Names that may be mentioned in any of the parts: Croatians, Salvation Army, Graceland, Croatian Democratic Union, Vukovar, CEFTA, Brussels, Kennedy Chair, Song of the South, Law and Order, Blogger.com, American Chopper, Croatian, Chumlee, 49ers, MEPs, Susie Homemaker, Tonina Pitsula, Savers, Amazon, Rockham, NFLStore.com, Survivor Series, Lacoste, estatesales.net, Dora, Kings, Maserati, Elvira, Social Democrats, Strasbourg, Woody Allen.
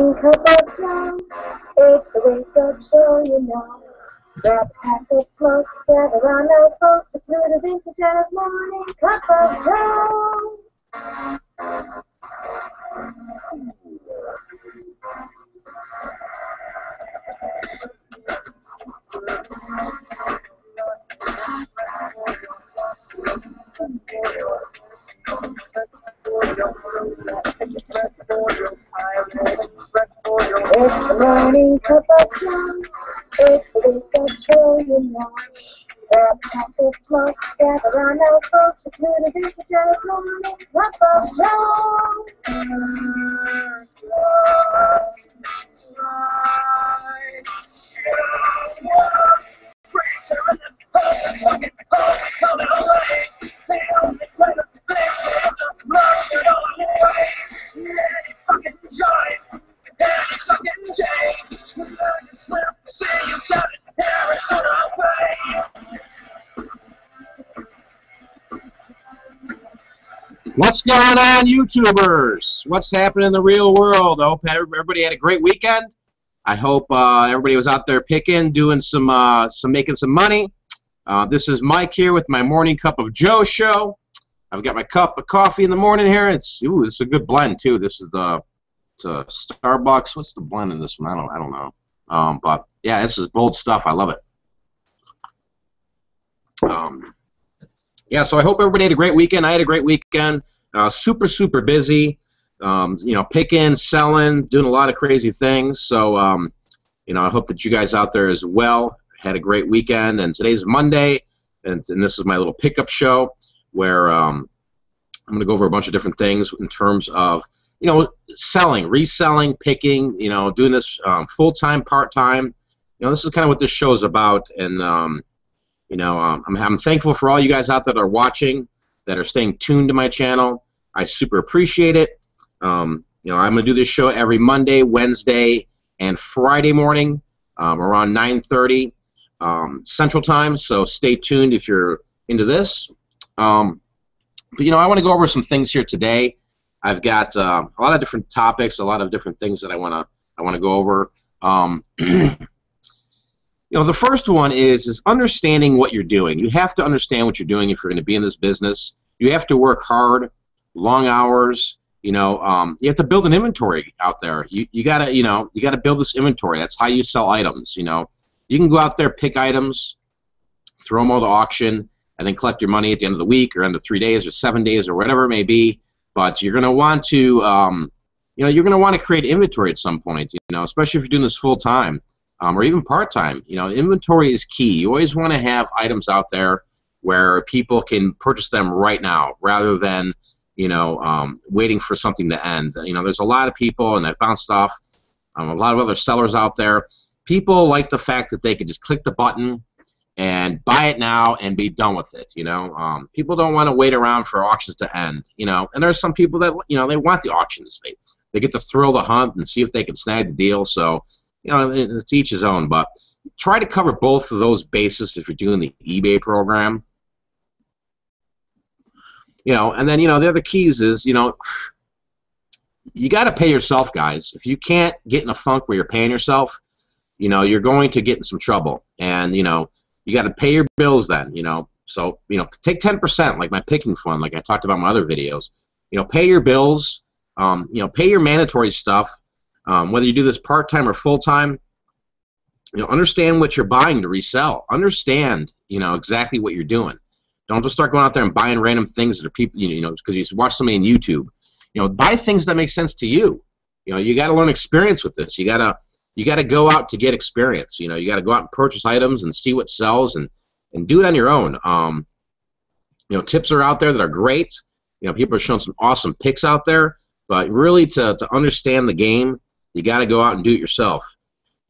Wake-up song, it's the wake-up show, you know. Grab a pack of smoke, gather round our folks, it's through the vintage of morning cup of joe. It's the morning cup of joe. It's the wake-up show, you know. Grab a pack of smoke, gather round our folks, it's through the vintage of morning cup of joe. Every fucking day, you learn to slip, say you've done it, Arizona way. What's going on, YouTubers? What's happening in the real world? I hope everybody had a great weekend. I hope everybody was out there picking, doing some making some money. This is Mike here with my Morning Cup of Joe show. I've got my cup of coffee in the morning here. It's a good blend too. This is the Starbucks. What's the blend in this one? I don't know. But yeah, this is bold stuff. I love it. Yeah, so I hope everybody had a great weekend. I had a great weekend. Super busy. You know, picking, selling, doing a lot of crazy things. So you know, I hope that you guys out there as well had a great weekend. And today's Monday, and this is my little pickup show where I'm going to go over a bunch of different things in terms of, you know, selling, reselling, picking, you know, doing this full-time, part-time. You know, this is kind of what this show is about. And, you know, I'm thankful for all you guys out there that are watching, that are staying tuned to my channel. I super appreciate it. You know, I'm going to do this show every Monday, Wednesday, and Friday morning around 9:30 Central Time. So stay tuned if you're into this. But, you know, I want to go over some things here today. I've got a lot of different topics, a lot of different things that I wanna go over. You know, the first one is understanding what you're doing. You have to understand what you're doing if you're going to be in this business. You have to work hard, long hours. You know, you have to build an inventory out there. You gotta build this inventory. That's how you sell items. You know, you can go out there, pick items, throw them all to auction, and then collect your money at the end of the week or end of 3 days or 7 days or whatever it may be. But you're going to want to, you know, you're going to want to create inventory at some point, you know, especially if you're doing this full time or even part time. You know, inventory is key. You always want to have items out there where people can purchase them right now, rather than, you know, waiting for something to end. You know, there's a lot of people, and I've bounced off a lot of other sellers out there. People like the fact that they could just click the button and buy it now and be done with it, you know. People don't want to wait around for auctions to end, you know. And there are some people that, you know, they want the auctions. They get to thrill the hunt and see if they can snag the deal. So, you know, it's to each his own. But try to cover both of those bases if you're doing the eBay program. You know, and then, you know, the other keys is, you know, you got to pay yourself, guys. If you can't get in a funk where you're paying yourself, you know, you're going to get in some trouble. And, you know, you got to pay your bills then, you know. So, you know, take 10%, like my picking fund, like I talked about in my other videos. You know, pay your bills, you know, pay your mandatory stuff, whether you do this part-time or full-time. You know, understand what you're buying to resell. Understand, you know, exactly what you're doing. Don't just start going out there and buying random things that are people, you know, because you watch somebody on YouTube. You know, buy things that make sense to you. You know, you got to learn experience with this. You got to go out to get experience. You know, you got to go out and purchase items and see what sells, and do it on your own. You know, tips are out there that are great. You know, people are showing some awesome picks out there, but really to understand the game, you got to go out and do it yourself.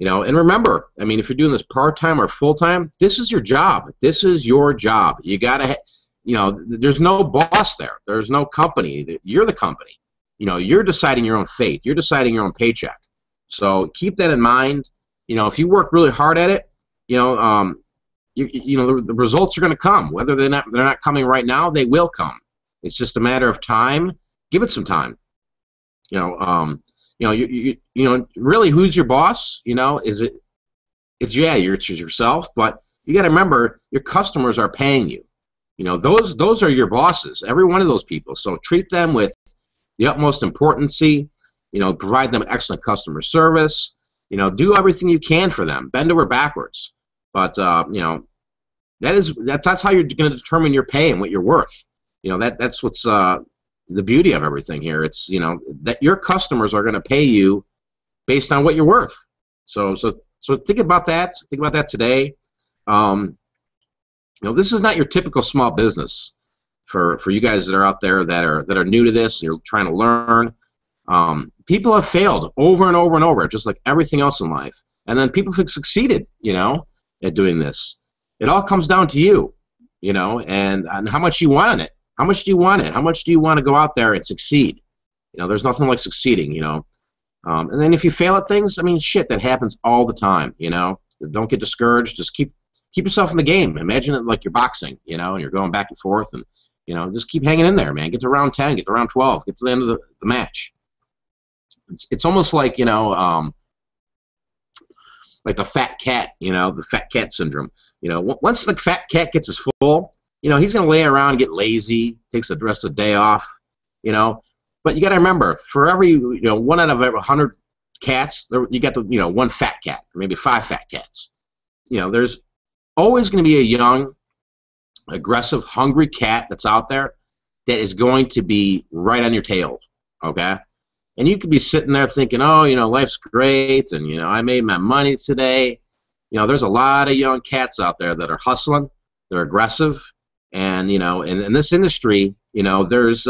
You know, and remember, I mean, if you're doing this part-time or full-time, this is your job. This is your job. You got to, you know, there's no boss there. There's no company. You're the company. You know, you're deciding your own fate. You're deciding your own paycheck. So keep that in mind. You know, if you work really hard at it, you know, you know the results are going to come. Whether they're not coming right now, they will come. It's just a matter of time. Give it some time. You know, you know, really, who's your boss? You know, is it? It's yeah, it's yourself, but you got to remember your customers are paying you. You know, those are your bosses. Every one of those people. So treat them with the utmost importance. You know, provide them excellent customer service. You know, do everything you can for them. Bend over backwards. But you know, that's how you're going to determine your pay and what you're worth. You know, that's what's the beauty of everything here. It's, you know, that your customers are going to pay you based on what you're worth. So think about that. Think about that today. You know, this is not your typical small business. For you guys that are out there that are new to this, and you're trying to learn. People have failed over and over and over, just like everything else in life. And then people have succeeded, you know, at doing this. It all comes down to you, you know, and how much you want it. How much do you want it? How much do you want to go out there and succeed? You know, there's nothing like succeeding, you know. And then if you fail at things, I mean, shit, that happens all the time, you know. Don't get discouraged. Just keep yourself in the game. Imagine it like you're boxing, you know, and you're going back and forth. And, you know, just keep hanging in there, man. Get to round 10. Get to round 12. Get to the end of the match. It's almost like, you know, like the fat cat, you know, the fat cat syndrome. You know, once the fat cat gets his full, you know, he's going to lay around and get lazy, takes the rest of the day off, you know. But you got to remember, for every, you know, one out of every 100 cats, you got the, you know, one fat cat, or maybe 5 fat cats. You know, there's always going to be a young, aggressive, hungry cat that's out there that is going to be right on your tail, okay? And you could be sitting there thinking, oh, you know, life's great, and, you know, I made my money today. You know, there's a lot of young cats out there that are hustling, they're aggressive, and, you know, in this industry, you know, there's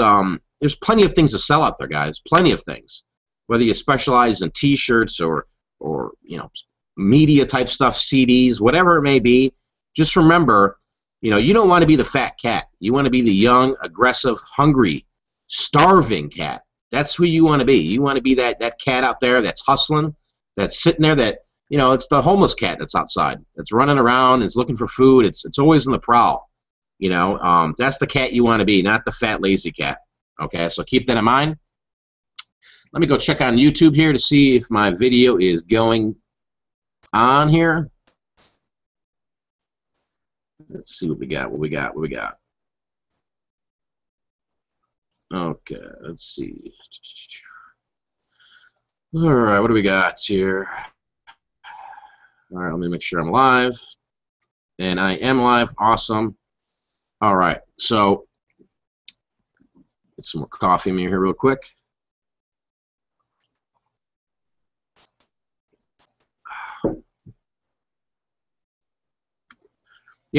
plenty of things to sell out there, guys, plenty of things. Whether you specialize in T-shirts or you know, media-type stuff, CDs, whatever it may be, just remember, you know, you don't want to be the fat cat. You want to be the young, aggressive, hungry, starving cat. That's who you want to be. You want to be that cat out there that's hustling, that's sitting there, that, you know, it's the homeless cat that's outside, that's running around, it's looking for food, it's always on the prowl. You know, that's the cat you want to be, not the fat, lazy cat. Okay, so keep that in mind. Let me go check on YouTube here to see if my video is going on here. Let's see what we got, what we got, what we got. Okay, let's see. All right, what do we got here? All right, let me make sure I'm live. And I am live. Awesome. All right, so get some more coffee in here real quick. You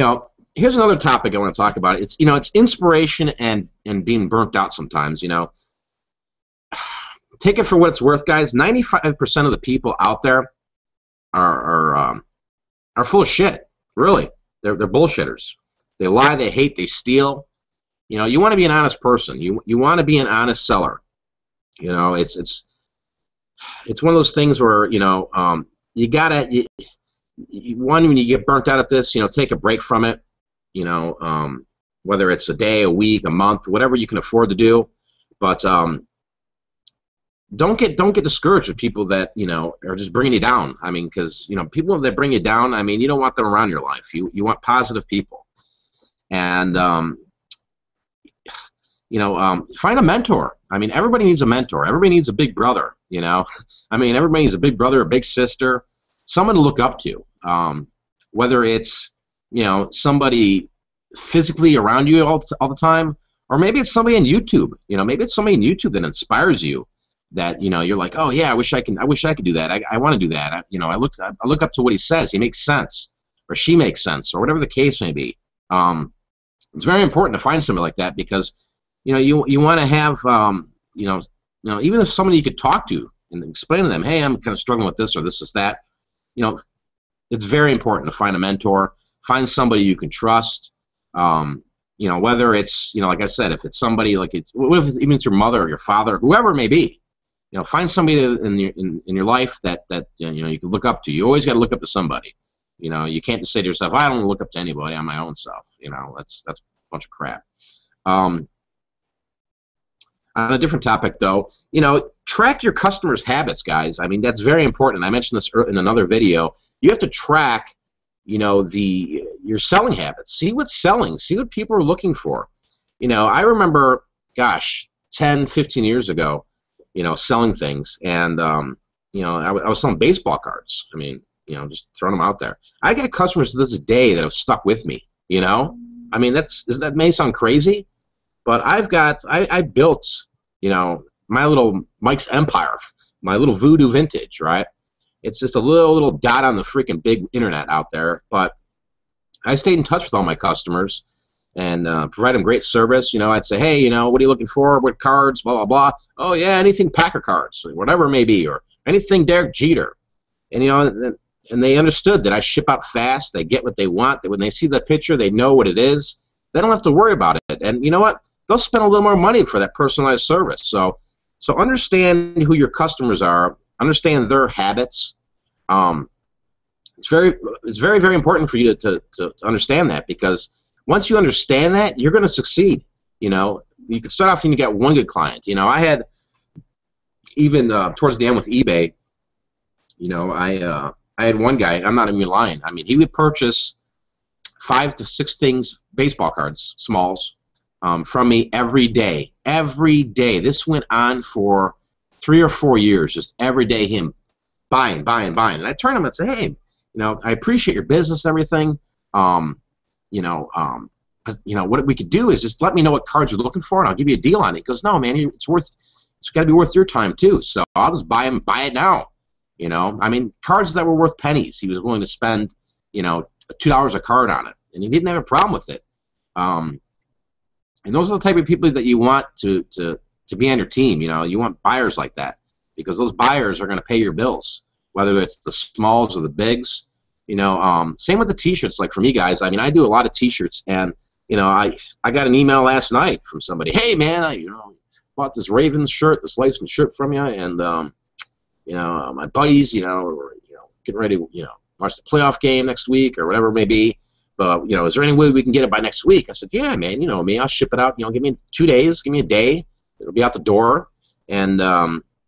know, here's another topic I want to talk about. It's, you know, it's inspiration and being burnt out sometimes, you know. Take it for what it's worth, guys. 95% of the people out there are full of shit, really. They're bullshitters. They lie, they hate, they steal. You know, you want to be an honest person. You want to be an honest seller. You know, it's one of those things where, you know, you gotta, one, when you get burnt out at this, you know, take a break from it. You know, whether it's a day, a week, a month, whatever you can afford to do, but don't get discouraged with people that, you know, are just bringing you down. I mean, because, you know, people that bring you down, I mean, you don't want them around your life. You want positive people, and you know, find a mentor. I mean, everybody needs a mentor. Everybody needs a big brother. You know, I mean, everybody needs a big brother, a big sister, someone to look up to. Whether it's, you know, somebody physically around you all the time, or maybe it's somebody on YouTube. You know, maybe it's somebody on YouTube that inspires you. That, you know, you're like, oh yeah, I wish I could do that. I want to do that. You know, I look up to what he says. He makes sense, or she makes sense, or whatever the case may be. It's very important to find somebody like that, because, you know, you want to have, you know, even if somebody you could talk to and explain to them, hey, I'm kind of struggling with this or this is that. You know, it's very important to find a mentor. Find somebody you can trust. You know, whether it's, you know, like I said, if it's somebody like, even it's your mother or your father, whoever it may be. You know, find somebody in your life that you know, you can look up to. You always got to look up to somebody. You know, you can't just say to yourself, I don't look up to anybody. I'm my own self. You know, that's a bunch of crap. On a different topic, though, you know, track your customers' habits, guys. I mean, that's very important. I mentioned this in another video. You have to track, you know, your selling habits. See what's selling. See what people are looking for. You know, I remember, gosh, 10, 15 years ago, you know, selling things. And, you know, I was selling baseball cards. I mean, you know, just throwing them out there. I got customers to this day that have stuck with me, you know. I mean, that may sound crazy, but I built, you know, my little Mike's empire, my little voodoo vintage, right? It's just a little dot on the freaking big internet out there. But I stayed in touch with all my customers and provide them great service. You know, I'd say, hey, you know, what are you looking for? What cards? Blah, blah, blah. Oh, yeah, anything Packer cards, whatever it may be, or anything Derek Jeter. And, you know, and they understood that I ship out fast. They get what they want. That when they see the picture, they know what it is. They don't have to worry about it. And you know what? They'll spend a little more money for that personalized service. So understand who your customers are. Understand their habits. It's very, very important for you to understand that, because once you understand that, you're going to succeed. You know, you can start off and you get one good client. You know, I had even towards the end with eBay. You know, I had one guy. I'm not even lying. I mean, he would purchase 5 to 6 things, baseball cards, smalls, from me every day. Every day. This went on for 3 or 4 years, just every day him buying, buying, buying. And I turn him and say, hey, you know, I appreciate your business and everything. You know, what we could do is just let me know what cards you're looking for, and I'll give you a deal on it. He goes, no, man, it's got to be worth your time too. So I'll just buy it now. You know, I mean, cards that were worth pennies, he was willing to spend, you know, $2 a card on it, and he didn't have a problem with it. And those are the type of people that you want to be on your team. You know, you want buyers like that, because those buyers are going to pay your bills, whether it's the smalls or the bigs. You know, same with the T-shirts. Like for me, guys, I mean, I do a lot of T-shirts, and you know, I got an email last night from somebody. Hey, man, I bought this Ravens shirt, this Ravens shirt from you, and you know, my buddies, you know, were, you know, getting ready to, you know, watch the playoff game next week or whatever it may be. But you know, is there any way we can get it by next week? I said, yeah, man, you know me, I'll ship it out. You know, give me 2 days, give me a day. It'll be out the door. And,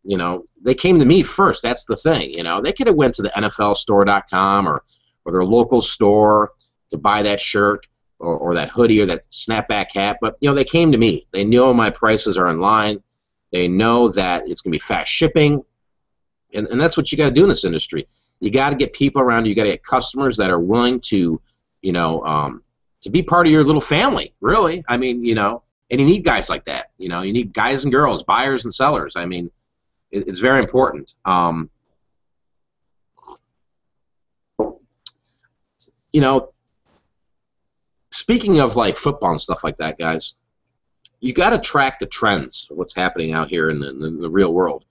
you know, they came to me first. That's the thing, you know. They could have went to the NFLStore.com or their local store to buy that shirt or that hoodie or that snapback hat. But, you know, they came to me. They know my prices are online. They know that it's going to be fast shipping. And that's what you got to do in this industry. You got to get people around you. You got to get customers that are willing to, you know, to be part of your little family, really. I mean, you know. And you need guys like that. You know, you need guys and girls, buyers and sellers. I mean, it's very important. You know, speaking of like football and stuff like that, guys, you got to track the trends of what's happening out here in the real world.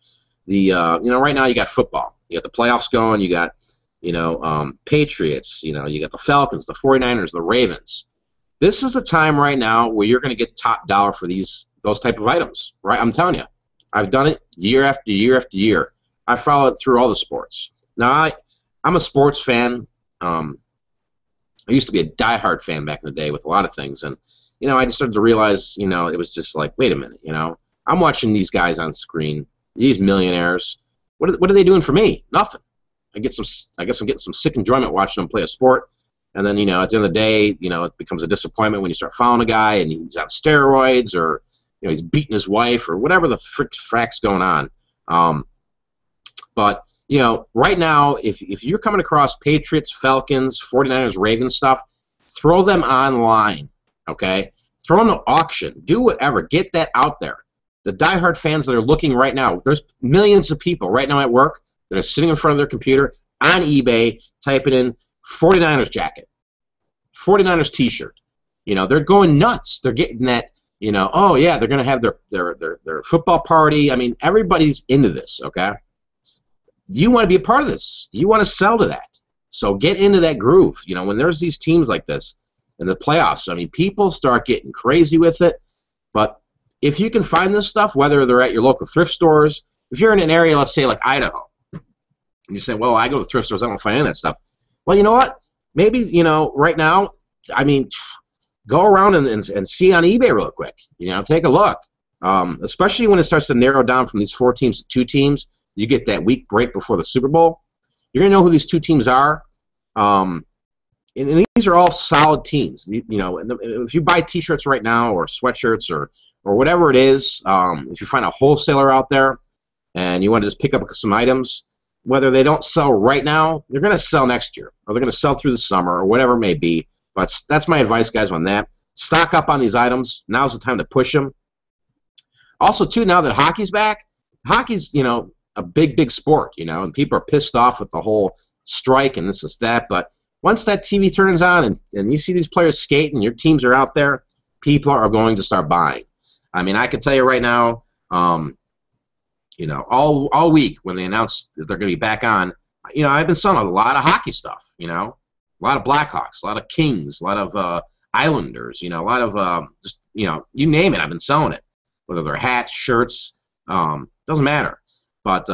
You know, right now you got football. You got the playoffs going. You got, you know, Patriots. You know, you got the Falcons, the 49ers, the Ravens. This is the time right now where you're going to get top dollar for those type of items, right? I'm telling you. I've done it year after year after year. I follow it through all the sports. Now, I'm a sports fan. I used to be a diehard fan back in the day with a lot of things. And, you know, I just started to realize, you know, it was just like, wait a minute, you know. I'm watching these guys on screen, these millionaires. What are they doing for me? Nothing. I guess I'm getting some sick enjoyment watching them play a sport. And then, you know, at the end of the day, you know, it becomes a disappointment when you start following a guy and he's on steroids or, you know, he's beating his wife or whatever the frack's going on. But, you know, right now, if you're coming across Patriots, Falcons, 49ers, Ravens stuff, throw them online, okay? Throw them to auction. Do whatever. Get that out there. The diehard fans that are looking right now, there's millions of people right now at work that are sitting in front of their computer on eBay typing in 49ers jacket, 49ers T-shirt. You know, they're going nuts. They're getting that, you know, oh, yeah, they're going to have their football party. I mean, everybody's into this, okay? You want to be a part of this. You want to sell to that. So get into that groove. You know, when there's these teams like this in the playoffs, I mean, people start getting crazy with it. But if you can find this stuff, whether they're at your local thrift stores, if you're in an area, let's say, like Idaho, and you say, well, I go to thrift stores, I don't find any of that stuff. Well, you know what? Maybe, you know, right now, I mean, go around and see on eBay real quick. You know, take a look. Especially when it starts to narrow down from these 4 teams to 2 teams. You get that week break before the Super Bowl. You're going to know who these 2 teams are. And these are all solid teams. You know, and if you buy T-shirts right now or sweatshirts or whatever it is, if you find a wholesaler out there and you want to just pick up some items, whether they don't sell right now, they're going to sell next year, or they're going to sell through the summer, or whatever it may be. But that's my advice, guys, on that. Stock up on these items. Now's the time to push them. Also, too, now that hockey's back, hockey's, you know, a big, big sport, you know, and people are pissed off with the whole strike and this is that. But once that TV turns on and you see these players skate and your teams are out there, people are going to start buying. I mean, I can tell you right now, you know, all week when they announced that they're going to be back on, you know, I've been selling a lot of hockey stuff, you know, a lot of Blackhawks, a lot of Kings, a lot of Islanders, you know, a lot of just, you know, you name it, I've been selling it, whether they're hats, shirts, doesn't matter. But,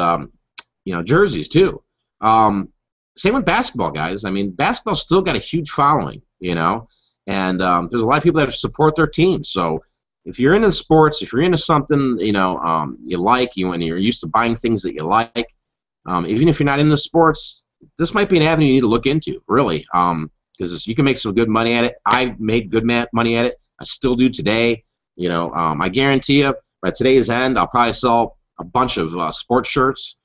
you know, jerseys too. Same with basketball, guys. I mean, basketball's still got a huge following, you know, and there's a lot of people that support their teams. So if you're into sports, if you're into something, you know, you like, and you're used to buying things that you like, even if you're not into sports, this might be an avenue you need to look into, really, because you can make some good money at it. I've made good money at it. I still do today. You know, I guarantee you, by today's end, I'll probably sell a bunch of sports shirts.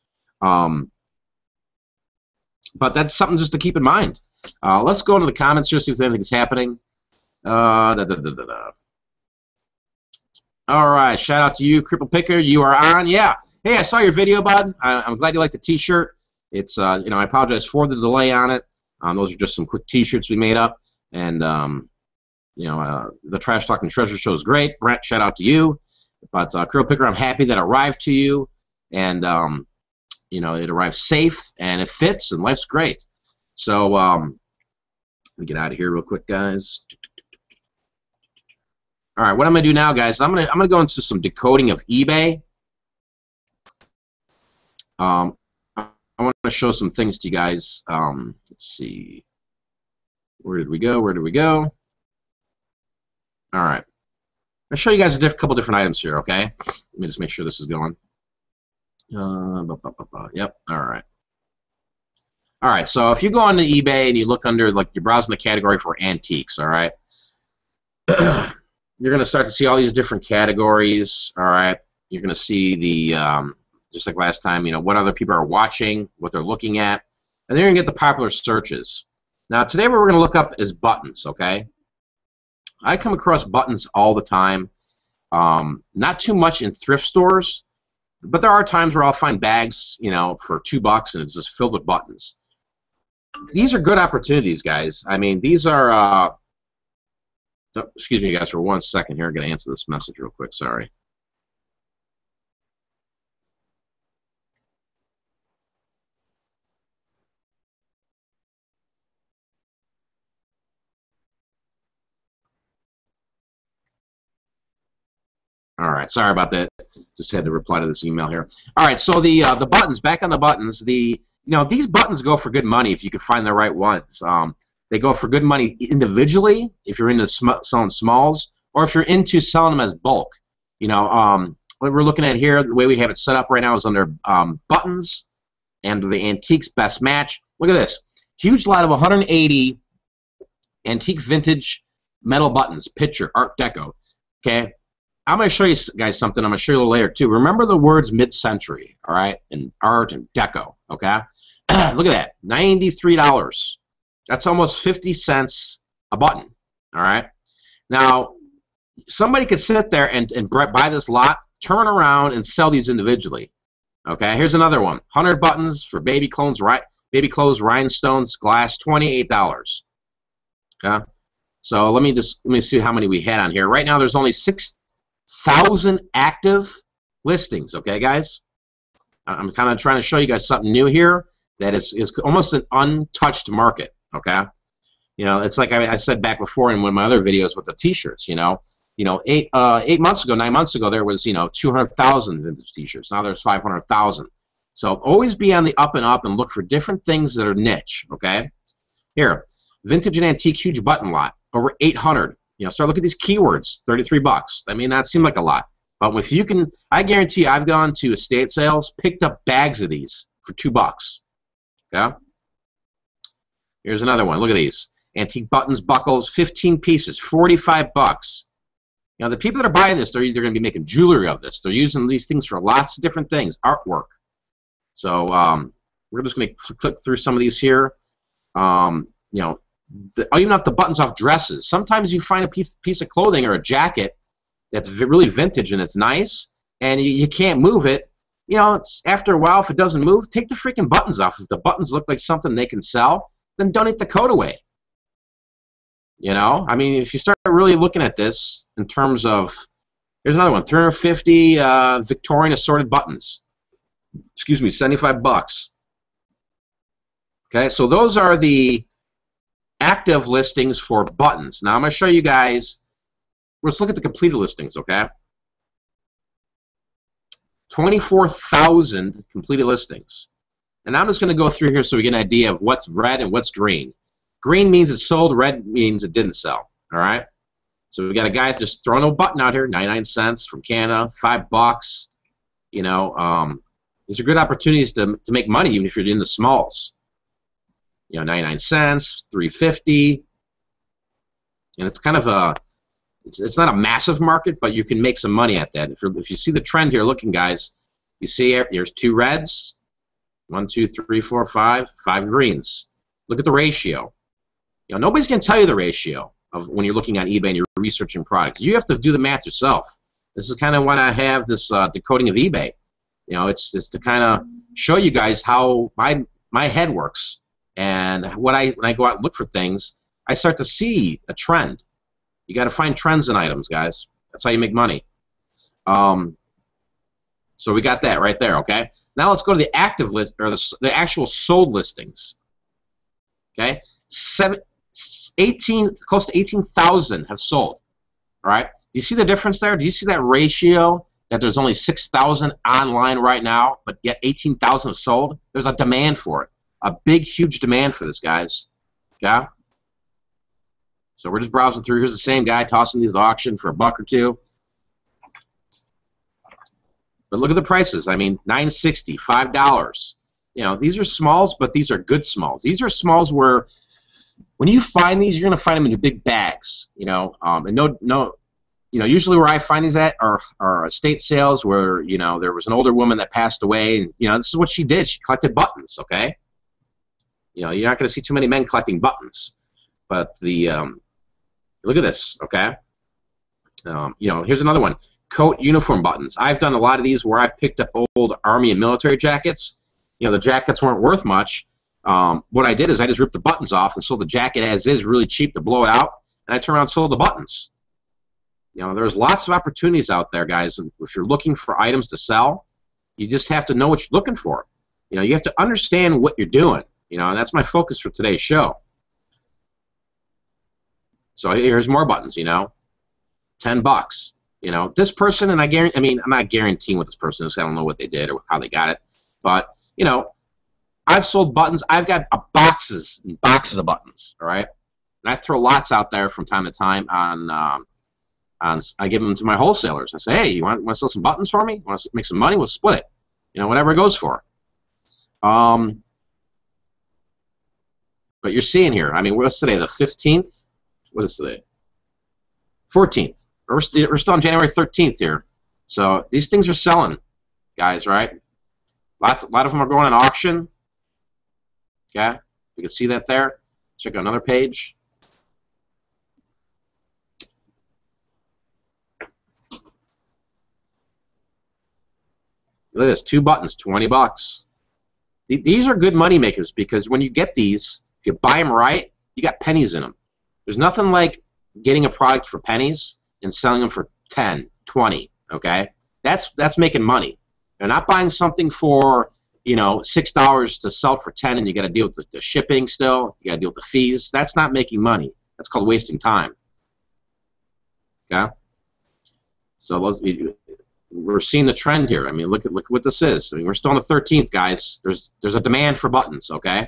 But that's something just to keep in mind. Let's go into the comments here, see if anything's happening. All right, shout out to you, Cripple Picker. You are on, yeah. Hey, I saw your video, bud. I'm glad you like the T-shirt. It's, you know, I apologize for the delay on it. Those are just some quick T-shirts we made up, and you know, the Trash Talk and Treasure Show is great. Brent, shout out to you. But Cripple Picker, I'm happy that it arrived to you, and you know, it arrives safe, and it fits, and life's great. So let me get out of here real quick, guys. All right, what I'm gonna do now, guys? I'm gonna go into some decoding of eBay. I want to show some things to you guys. Let's see, where did we go? Where did we go? All right, I'll show you guys a couple different items here. Okay, let me just make sure this is going. Yep. All right. All right. So if you go onto eBay and you look under, like, you're browsing the category for antiques. All right. You're gonna start to see all these different categories. All right. You're gonna see the just like last time. You know, what other people are watching, what they're looking at, and then you're gonna get the popular searches. Now today what we're gonna look up is buttons. Okay. I come across buttons all the time. Not too much in thrift stores. But there are times where I'll find bags, you know, for $2 and it's just filled with buttons. These are good opportunities, guys. I mean, these are, excuse me, guys, for one second here. I'm going to answer this message real quick. Sorry. All right, sorry about that. Just had to reply to this email here. All right, so the buttons, back on the buttons, you know, these buttons go for good money if you can find the right ones. They go for good money individually if you're into selling smalls, or if you're into selling them as bulk. You know, what we're looking at here, the way we have it set up right now is under buttons and the antiques best match. Look at this. Huge lot of 180 antique vintage metal buttons, picture, Art Deco, okay? I'm going to show you guys something. I'm going to show you a little later, too. Remember the words mid-century, all right, and art and deco, okay? Look at that, $93. That's almost 50 cents a button, all right? Now, somebody could sit there and buy this lot, turn around, and sell these individually, okay? Here's another one, 100 buttons for baby clothes, rhinestones, glass, $28, okay? So let me see how many we had on here. Right now there's only 6,000 active listings, okay, guys? I'm kind of trying to show you guys something new here that is almost an untouched market, okay? You know, it's like I said back before in one of my other videos with the T-shirts, you know, 9 months ago, there was, you know, 200,000 vintage T-shirts. Now there's 500,000. So always be on the up and up and look for different things that are niche, okay? Here, vintage and antique huge button lot, over 800. You know, start looking at these keywords, $33. That may not seem like a lot, But if you can, I guarantee I've gone to estate sales, picked up bags of these for $2. Yeah. Here's another one. Look at these antique buttons, buckles, 15 pieces, $45. Now the people that are buying this, they're either going to be making jewelry of this. They're using these things for lots of different things, artwork. So we're just going to click through some of these here. You know, even off the buttons off dresses. Sometimes you find a piece of clothing or a jacket that's really vintage and it's nice, and you can't move it. You know, after a while, if it doesn't move, take the freaking buttons off. If the buttons look like something they can sell, then donate the coat away. You know, I mean, if you start really looking at this in terms of, here's another one, 350 Victorian assorted buttons. Excuse me, $75. Okay, so those are the active listings for buttons. Now I'm going to show you guys, let's look at the completed listings, okay? 24,000 completed listings. And I'm just going to go through here so we get an idea of what's red and what's green. Green means it sold, red means it didn't sell, all right? So we got a guy just throwing a button out here, 99 cents from Canada, $5, you know. These are good opportunities to make money even if you're in the smalls. You know, 99 cents, 350, and it's kind of a, it's not a massive market, but you can make some money at that. If you see the trend here, looking guys, you see here's two reds, 5 greens. Look at the ratio. You know, nobody's going to tell you the ratio of when you're looking on eBay and you're researching products. You have to do the math yourself. This is kind of why I have this decoding of eBay. You know, it's to kind of show you guys how my head works. And when I go out and look for things, I start to see a trend. You got to find trends in items, guys. That's how you make money. So we got that right there, okay? Now let's go to the active list, or the actual sold listings. Okay? Close to 18,000 have sold. All right? Do you see the difference there? Do you see that ratio that there's only 6,000 online right now, but yet 18,000 have sold? There's a demand for it. A big, huge demand for this, guys. Yeah? So we're just browsing through. Here's the same guy tossing these to auction for $1 or $2. But look at the prices. I mean, $9.60, $5. You know, these are smalls, but these are good smalls. These are smalls where when you find these, you're going to find them in your big bags. You know, and you know, usually where I find these at are estate sales where, you know, there was an older woman that passed away. And, you know, this is what she did. She collected buttons, okay? You know, you're not going to see too many men collecting buttons, but the look at this, okay? You know, here's another one: coat, uniform buttons. I've done a lot of these where I've picked up old army and military jackets. You know, the jackets weren't worth much. What I did is I just ripped the buttons off and sold the jacket as is, really cheap to blow it out, and I turned around and sold the buttons. You know, there's lots of opportunities out there, guys. And if you're looking for items to sell, you just have to know what you're looking for. You know, you have to understand what you're doing. You know, and that's my focus for today's show. So here's more buttons, you know, $10. You know, this person, and I mean, I'm not guaranteeing what this person is. I don't know what they did or how they got it. But, you know, I've sold buttons. I've got boxes and boxes of buttons, all right? And I throw lots out there from time to time on I give them to my wholesalers. I say, hey, you want to sell some buttons for me? Want to make some money? We'll split it. You know, whatever it goes for. But you're seeing here, I mean, what's today, the 15th? What is today? 14th. We're still on January 13th here. So these things are selling, guys, right? A lot of them are going on auction. Okay? You can see that there. Check out another page. Look at this, 2 buttons, $20. These are good money makers because when you get these, if you buy them right, you got pennies in them. There's nothing like getting a product for pennies and selling them for 10, 20, okay? That's making money. They're not buying something for, you know, $6 to sell for 10 and you got to deal with the shipping still, you got to deal with the fees. That's not making money. That's called wasting time. Okay? So we're seeing the trend here. I mean, look what this is. I mean, we're still on the 13th, guys. There's a demand for buttons, okay?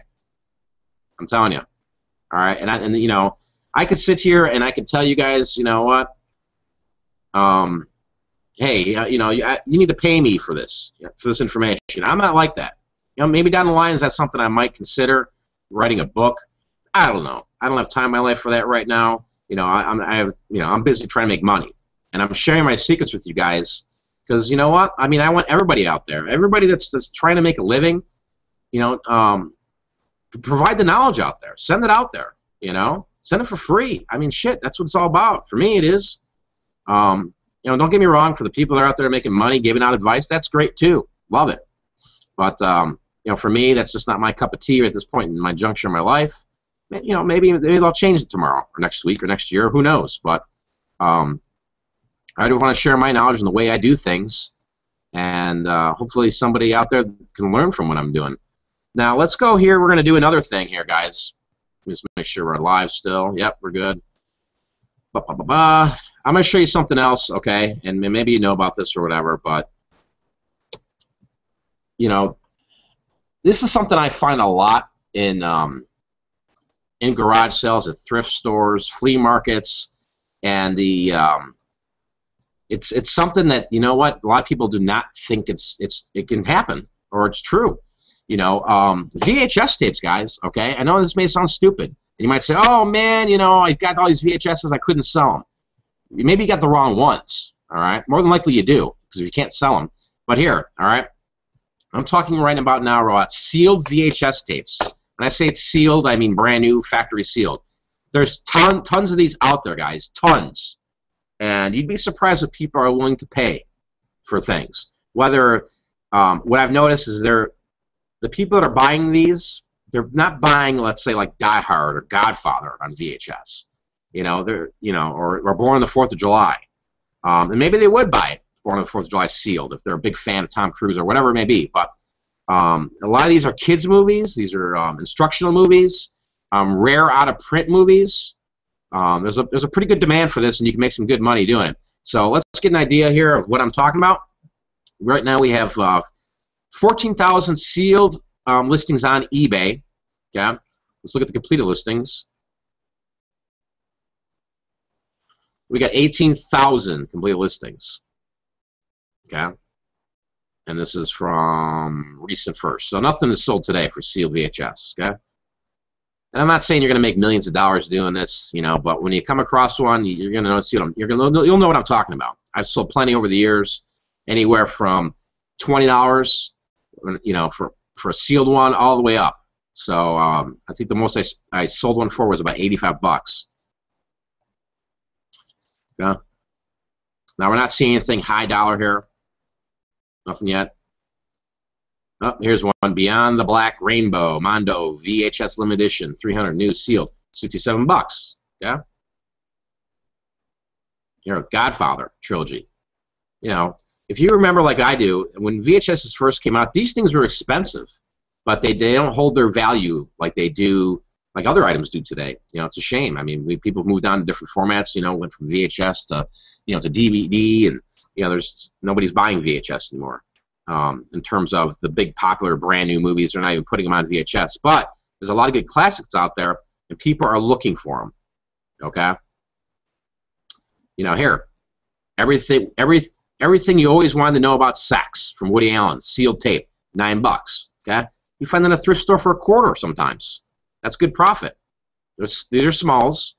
I'm telling you. All right, and you know, I could sit here and I could tell you guys, you know what? hey, you know, you need to pay me for this, for this information. I'm not like that. You know, maybe down the line, is that something I might consider, writing a book? I don't know. I don't have time in my life for that right now. You know, I'm busy trying to make money, and I'm sharing my secrets with you guys because you know what? I mean, I want everybody out there, everybody that's trying to make a living, you know, provide the knowledge out there, send it out there, you know, send it for free. I mean, shit, that's what it's all about. For me, it is. You know, don't get me wrong. For the people that are out there making money, giving out advice, that's great too. Love it. But you know, for me, that's just not my cup of tea at this point in my juncture in my life. You know, maybe they'll change it tomorrow or next week or next year. Who knows? But I do want to share my knowledge and the way I do things, and hopefully somebody out there can learn from what I'm doing. Now let's go here. We're going to do another thing here, guys. Just make sure we're live still. Yep, we're good. I'm going to show you something else, okay? And maybe you know about this or whatever, but you know, this is something I find a lot in garage sales, at thrift stores, flea markets, and the it's something that, you know what, a lot of people do not think it can happen or it's true. You know, VHS tapes, guys, okay? I know this may sound stupid, and you might say, oh man, you know, I've got all these VHSs, I couldn't sell them. Maybe you got the wrong ones, all right? More than likely you do, because if you can't sell them. But here, all right, I'm talking right about now about sealed VHS tapes. When I say it's sealed, I mean brand new, factory sealed. There's tons of these out there, guys, tons. And you'd be surprised what people are willing to pay for things. Whether, what I've noticed is the people that are buying these, they're not buying, let's say, like Die Hard or Godfather on VHS. You know, or Born on the 4th of July. And maybe they would buy it, Born on the 4th of July sealed, if they're a big fan of Tom Cruise or whatever it may be. But a lot of these are kids' movies. These are instructional movies, rare out-of-print movies. There's a pretty good demand for this, and you can make some good money doing it. So let's get an idea here of what I'm talking about. Right now we have 14,000 sealed listings on eBay. Yeah, let's look at the completed listings. We got 18,000 complete listings. Okay, and this is from recent first. So nothing is sold today for sealed VHS. Okay, and I'm not saying you're going to make millions of dollars doing this, you know. But when you come across one, you're going to know. You'll know what I'm talking about. I've sold plenty over the years, anywhere from $20, you know, for a sealed one, all the way up. So I think the most I sold one for was about $85. Okay. Now we're not seeing anything high dollar here. Nothing yet. Oh, here's one. Beyond the Black Rainbow Mondo VHS Limited Edition 300 new sealed, $67. Yeah. You know, Godfather trilogy. You know, if you remember like I do, when VHSs first came out, these things were expensive, but they don't hold their value like they do. Like other items do today, you know, it's a shame. I mean, people moved on to different formats. You know, went from VHS to, you know, to DVD, and you know, nobody's buying VHS anymore. In terms of the big popular brand new movies, they're not even putting them on VHS. But there's a lot of good classics out there, and people are looking for them. Okay, you know, here, everything you always wanted to know about sex from Woody Allen, sealed tape, $9. Okay, you find that in a thrift store for a quarter sometimes. That's good profit. These are smalls.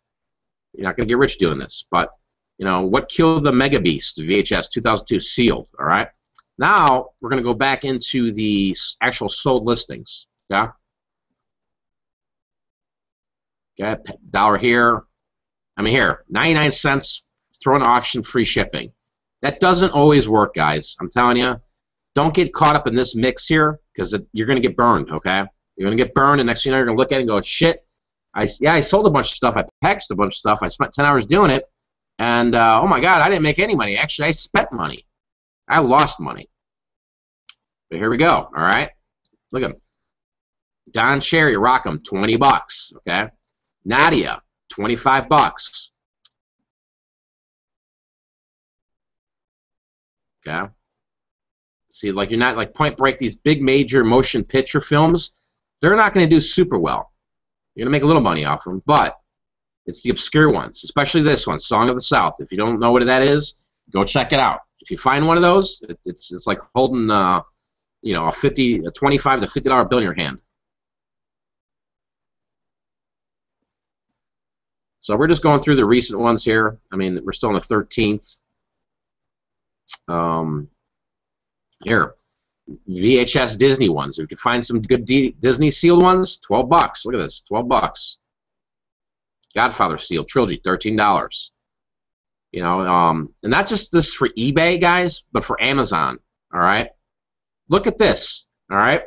You're not going to get rich doing this. But, you know, What Killed the Mega Beast, VHS 2002 sealed, all right? Now we're going to go back into the actual sold listings, yeah? Okay, dollar here. I mean, here, 99 cents, throw an auction, free shipping. That doesn't always work, guys. I'm telling you, don't get caught up in this mix here because you're going to get burned, okay? You're going to get burned, and next thing you know, you're going to look at it and go, shit, I sold a bunch of stuff. I packaged a bunch of stuff. I spent 10 hours doing it, and oh, my God, I didn't make any money. Actually, I spent money. I lost money. But here we go, all right? Look at him. Don Cherry, Rockham, $20, okay? Nadia, $25. Okay? See, like you're not, like Point Break, these big major motion picture films, they're not going to do super well. You're going to make a little money off them, but it's the obscure ones, especially this one, Song of the South. If you don't know what that is, go check it out. If you find one of those, it's like holding you know, a $25 to $50 bill in your hand. So we're just going through the recent ones here. I mean, we're still on the 13th. Here, VHS Disney ones. If you can find some good Disney sealed ones, $12. Look at this, $12. Godfather sealed trilogy, $13. You know, and not just this for eBay, guys, but for Amazon. All right, look at this. All right,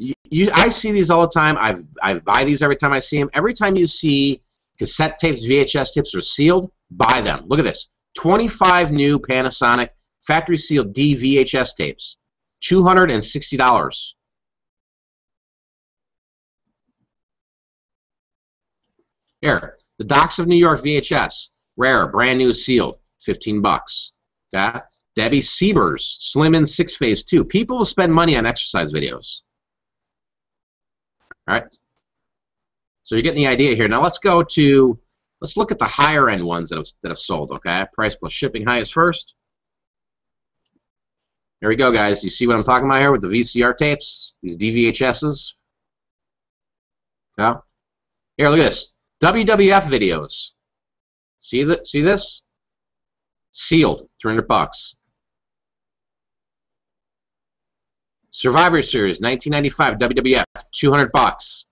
I see these all the time. I buy these every time I see them. Every time you see cassette tapes, VHS tapes are sealed, buy them. Look at this. 25 new Panasonic factory sealed DVHS tapes. $260. Here, the Docks of New York VHS. Rare, brand new, sealed. $15. Okay? Debbie Siebers, Slim in 6 Phase 2. People will spend money on exercise videos. All right. So you're getting the idea here. Now let's look at the higher end ones that have sold, okay? Price plus shipping, highest first. There we go, guys. You see what I'm talking about here with the VCR tapes, these DVHSs? Yeah. Here, look at this. WWF videos. See this? Sealed, $300. Survivor Series, 1995, WWF, $200.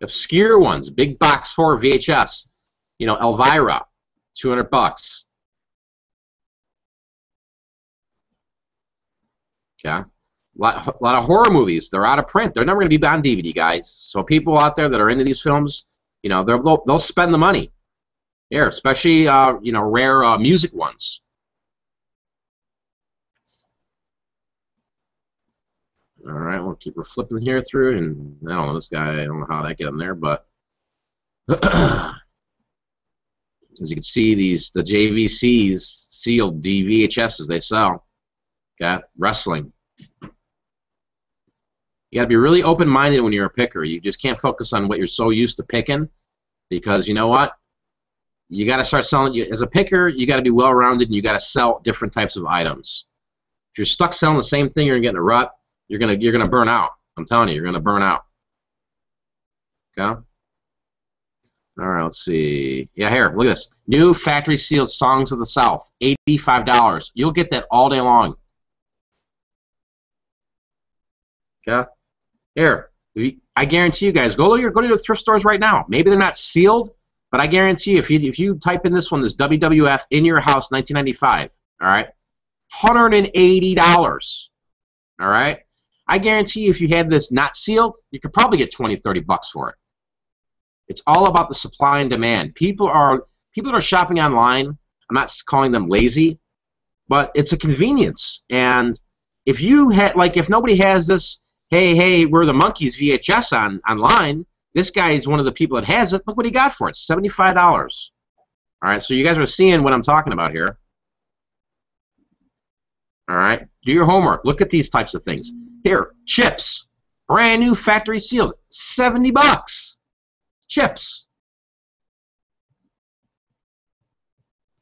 Obscure ones, big box horror VHS, you know, Elvira, $200. Okay, a lot of horror movies. They're out of print. They're never going to be on DVD, guys. So people out there that are into these films, you know, they'll spend the money. Here, especially you know, rare music ones. All right, we'll keep her flipping here through, and I don't know this guy. I don't know how that got in there, but as you can see, the JVCs sealed DVHSs they sell. Got wrestling. You got to be really open-minded when you're a picker. You just can't focus on what you're so used to picking, because you know what? You got to start selling. As a picker, you got to be well-rounded, and you got to sell different types of items. If you're stuck selling the same thing, you're gonna get in a rut. You're gonna burn out. I'm telling you, you're gonna burn out. Okay. All right. Let's see. Yeah, here. Look at this. New factory sealed Songs of the South. $85. You'll get that all day long. Okay. Here. I guarantee you guys. Go to your thrift stores right now. Maybe they're not sealed, but I guarantee you, if you type in this one, this WWF in your house 1995. All right. $180. All right. I guarantee you, if you had this not sealed, you could probably get $20, $30 for it. It's all about the supply and demand. People that are shopping online, I'm not calling them lazy, but it's a convenience. And if you had, like, if nobody has this, hey, we're the Monkeys VHS online. This guy is one of the people that has it. Look what he got for it, $75. All right, so you guys are seeing what I'm talking about here. All right, do your homework. Look at these types of things. Here, Chips, brand new factory sealed, $70. Chips.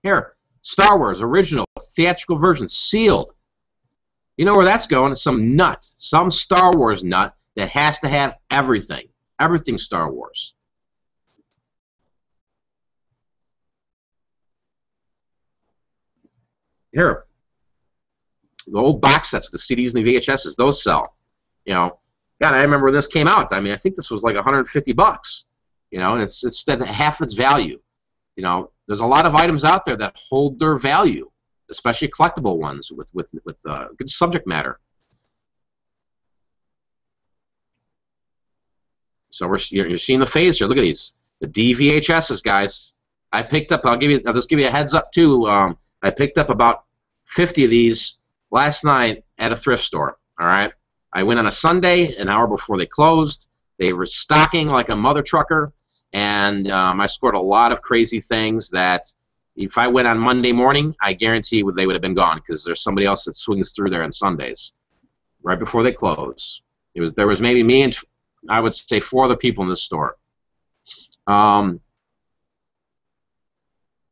Here, Star Wars original theatrical version sealed. You know where that's going? It's some nut, some Star Wars nut that has to have everything. Everything Star Wars. Here. The old box sets with the CDs and the VHSs, those sell. You know, God, I remember when this came out. I mean, I think this was like $150. You know, and it's half its value. You know, there's a lot of items out there that hold their value, especially collectible ones with good subject matter. So you're seeing the phase here. Look at these, the DVHSs, guys. I picked up. I'll just give you a heads up too. I picked up about 50 of these last night at a thrift store. All right, I went on a Sunday, an hour before they closed. They were stocking like a mother trucker, and I scored a lot of crazy things that if I went on Monday morning, I guarantee they would have been gone, because there's somebody else that swings through there on Sundays, right before they close. There was maybe me and I would say 4 other people in this store.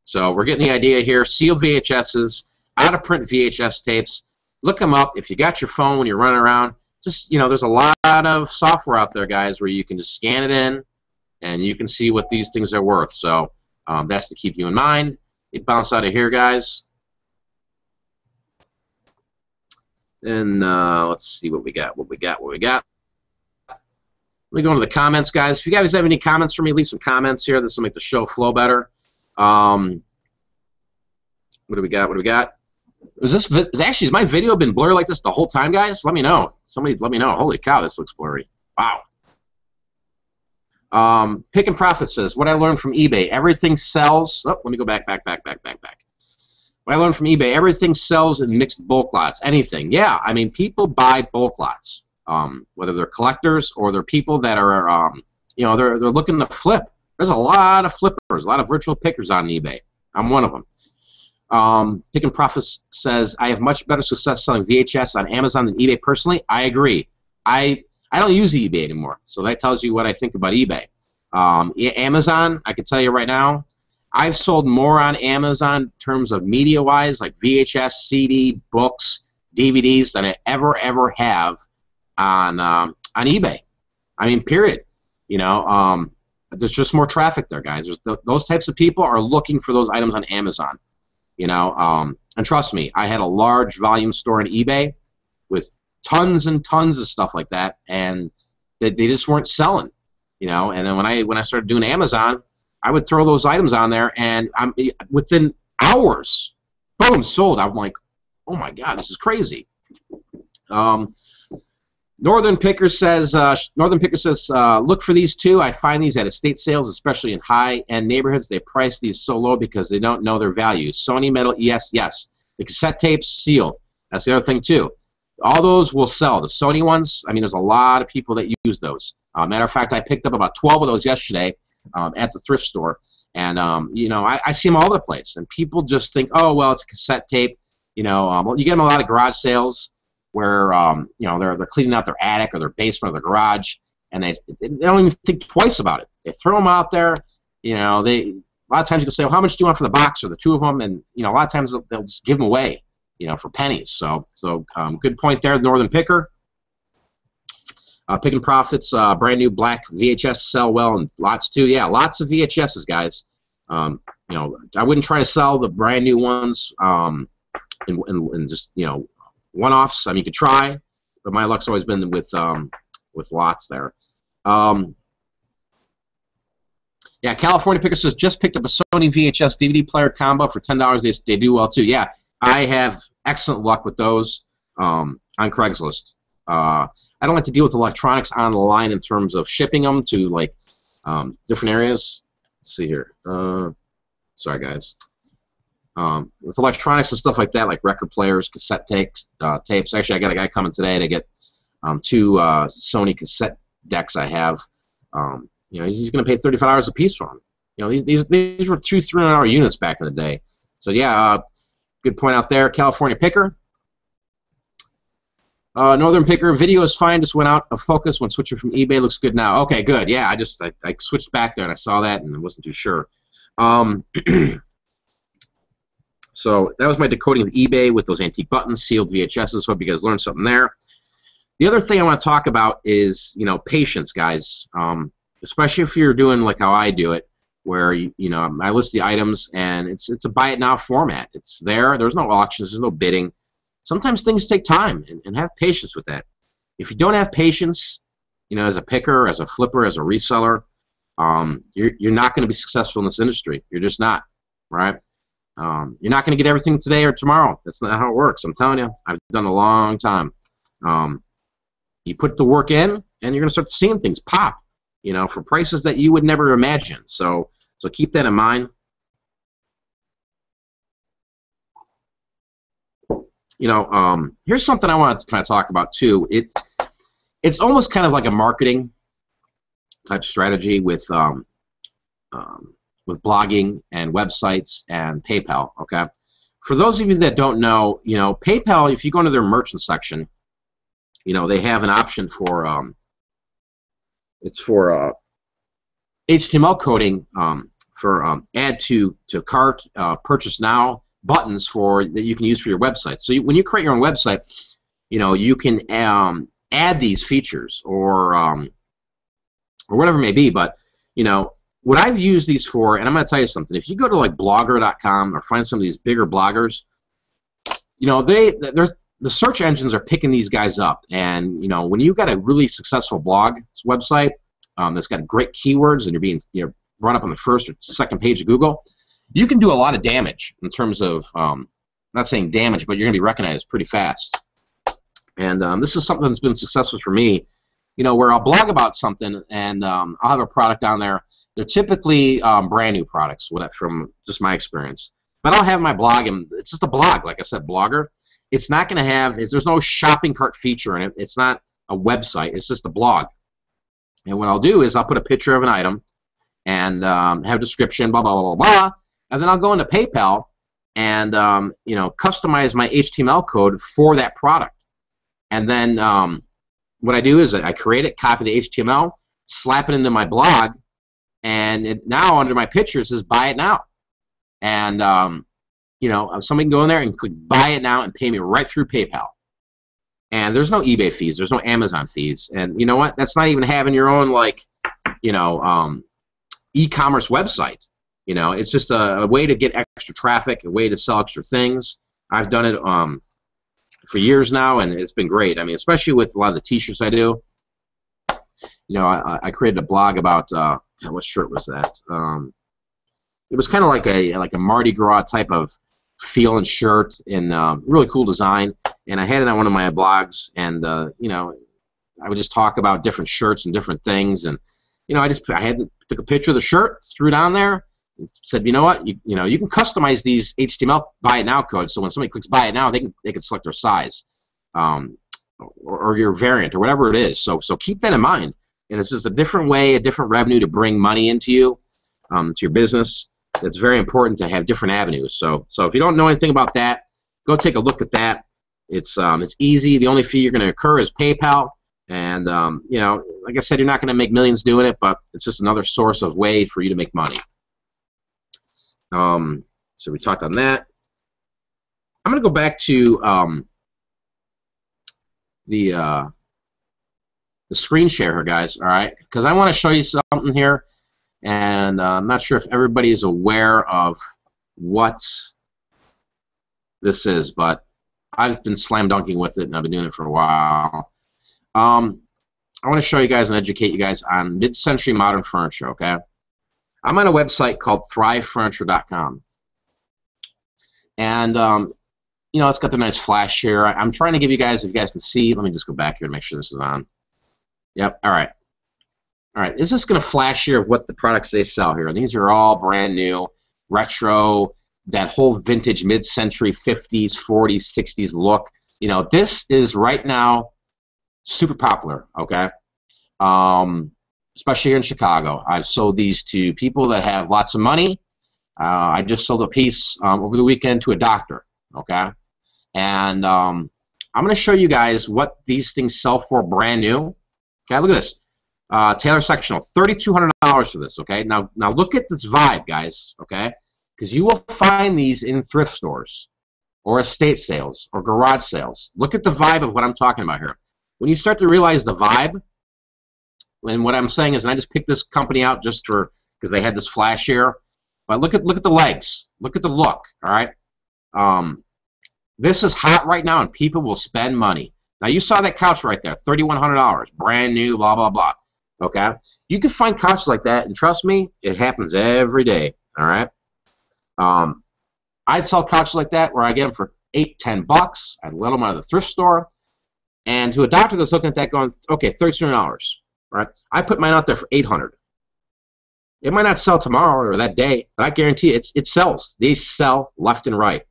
So we're getting the idea here. Sealed VHSs, out-of-print VHS tapes. Look them up. If you got your phone when you're running around, just, you know, there's a lot of software out there, guys, where you can just scan it in and you can see what these things are worth. So that's to keep you in mind. It bounced out of here, guys. And let's see what we got, Let me go into the comments, guys. If you guys have any comments for me, leave some comments here. This will make the show flow better. What do we got? Actually, has my video been blurry like this the whole time, guys? Let me know. Somebody let me know. Holy cow, this looks blurry. Wow. Pick and Profit says, what I learned from eBay, everything sells. Oh, let me go back. What I learned from eBay, everything sells in mixed bulk lots. Anything. Yeah, I mean, people buy bulk lots, whether they're collectors or they're people that are, you know, they're looking to flip. There's a lot of flippers, a lot of virtual pickers on eBay. I'm one of them. Pick and Profit says, I have much better success selling VHS on Amazon than eBay personally. I agree. I don't use eBay anymore, so that tells you what I think about eBay. Amazon, I can tell you right now, I've sold more on Amazon in terms of media-wise, like VHS, CD, books, DVDs, than I ever have on eBay. I mean, period. You know, there's just more traffic there, guys. Those types of people are looking for those items on Amazon. You know, and trust me, I had a large volume store on eBay with tons and tons of stuff like that, and they just weren't selling. You know, and then when I started doing Amazon, I would throw those items on there, and within hours, boom, sold. I'm like, oh my God, this is crazy. Northern Picker says, look for these too. I find these at estate sales, especially in high-end neighborhoods. They price these so low because they don't know their value. Sony metal, yes. The cassette tapes, sealed. That's the other thing too. All those will sell. The Sony ones, I mean, there's a lot of people that use those. Matter of fact, I picked up about 12 of those yesterday at the thrift store. And, you know, I see them all over the place. And people just think, oh, well, it's a cassette tape. You know, well, you get them a lot of garage sales where, you know, they're cleaning out their attic or their basement or their garage, and they don't even think twice about it. They throw them out there. You know, a lot of times you can say, well, how much do you want for the box or the two of them? And, you know, a lot of times they'll just give them away, you know, for pennies. So good point there, Northern Picker. Pick and Profits, brand new black VHS sell well in lots too. Yeah, lots of VHSs, guys. You know, I wouldn't try to sell the brand new ones and just, you know, one-offs. I mean, you could try, but my luck's always been with lots there. Yeah, California Pickers says, just picked up a Sony VHS DVD player combo for $10. They do well too. Yeah, I have excellent luck with those on Craigslist. I don't like to deal with electronics online in terms of shipping them to, like, different areas. Let's see here. Sorry, guys. With electronics and stuff like that, like record players, cassette tapes. Actually, I got a guy coming today to get two Sony cassette decks I have. You know, he's going to pay $35 a piece for them. You know, these were $200-$300 units back in the day. So yeah, good point out there, California Picker. Northern Picker, video is fine, just went out of focus when switching from eBay, looks good now. Okay, good. Yeah, I switched back there and I saw that and I wasn't too sure. So that was my decoding of eBay with those antique buttons, sealed VHSs. Hope you guys learned something there. The other thing I want to talk about is, you know, patience, guys. Especially if you're doing like how I do it, where you know, I list the items and it's a buy it now format. It's there. There's no auctions. There's no bidding. Sometimes things take time, and have patience with that. If you don't have patience, you know, as a picker, as a flipper, as a reseller, you're not going to be successful in this industry. You're just not, right? You're not going to get everything today or tomorrow. That's not how it works. I'm telling you, I've done a long time. You put the work in, and you're going to start seeing things pop, you know, for prices that you would never imagine. So keep that in mind. You know, here's something I want to kind of talk about too. It's almost kind of like a marketing type strategy with blogging and websites and PayPal. Okay, for those of you that don't know, you know, PayPal, if you go into their merchant section, you know, they have an option for it's for HTML coding for add to cart, purchase now buttons for that you can use for your website. So you, when you create your own website, you know, you can add these features or whatever it may be. But you know what I've used these for, and I'm going to tell you something. If you go to like Blogger.com or find some of these bigger bloggers, you know the search engines are picking these guys up. And you know when you've got a really successful blog website that's got great keywords and you're being brought up on the first or second page of Google, you can do a lot of damage in terms of not saying damage, but you're going to be recognized pretty fast. And this is something that's been successful for me, you know, where I'll blog about something and I'll have a product on there. They're typically brand new products from just my experience. But I'll have my blog, and it's just a blog, like I said, Blogger. It's not going to have, there's no shopping cart feature in it. It's not a website. It's just a blog. And what I'll do is I'll put a picture of an item and have a description, blah, blah, blah, blah, blah. And then I'll go into PayPal and you know, customize my HTML code for that product. And then what I do is I create it, copy the HTML, slap it into my blog, and now under my picture it says buy it now. And you know, somebody can go in there and click buy it now and pay me right through PayPal. And there's no eBay fees, there's no Amazon fees. And you know what? That's not even having your own, like, you know, e-commerce website. You know, it's just a way to get extra traffic, a way to sell extra things. I've done it for years now, and it's been great. I mean, especially with a lot of the T-shirts I do. You know, I created a blog about what shirt was that? It was kind of like a Mardi Gras type of feeling shirt, and really cool design. And I had it on one of my blogs, and you know, I would just talk about different shirts and different things, and you know, I took a picture of the shirt, threw it on there. Said, you know what, you know, you can customize these HTML buy it now codes, so when somebody clicks buy it now, they can select their size, or your variant, or whatever it is. So keep that in mind. And it's just a different way, a different revenue to bring money into you, to your business. It's very important to have different avenues. So if you don't know anything about that, go take a look at that. It's easy. The only fee you're going to incur is PayPal. And you know, like I said, you're not going to make millions doing it, but it's just another source of way for you to make money. So we talked on that. I'm going to go back to the screen share here, guys, all right? Because I want to show you something here, and I'm not sure if everybody is aware of what this is, but I've been slam dunking with it, and I've been doing it for a while. I want to show you guys and educate you guys on mid-century modern furniture, okay? I'm on a website called thrivefurniture.com, and you know, it's got the nice flash here. I'm trying to give you guys, if you guys can see, let me just go back here and make sure this is on. Yep, all right. Is this going to flash here of what the products they sell here? These are all brand new, retro, that whole vintage mid-century 50s, 40s, 60s look. You know, this is right now super popular, okay? Especially here in Chicago. I've sold these to people that have lots of money. I just sold a piece over the weekend to a doctor, okay? And I'm going to show you guys what these things sell for brand new. Okay, look at this. Taylor sectional, $3,200 for this, okay? Now look at this vibe, guys, okay? Because you will find these in thrift stores or estate sales or garage sales. Look at the vibe of what I'm talking about here. When you start to realize the vibe, and what I'm saying is, and I just picked this company out just for because they had this flash here. But look at the legs, look at the look. All right, this is hot right now, and people will spend money. Now you saw that couch right there, $3,100, brand new, blah blah blah. Okay, you can find couches like that, and trust me, it happens every day. All right, I'd sell couches like that where I get them for $8, $10. I'd let them out of the thrift store, and to a doctor that's looking at that, going, okay, $3,200. Right? I put mine out there for $800. It might not sell tomorrow or that day, but I guarantee you it sells. These sell left and right.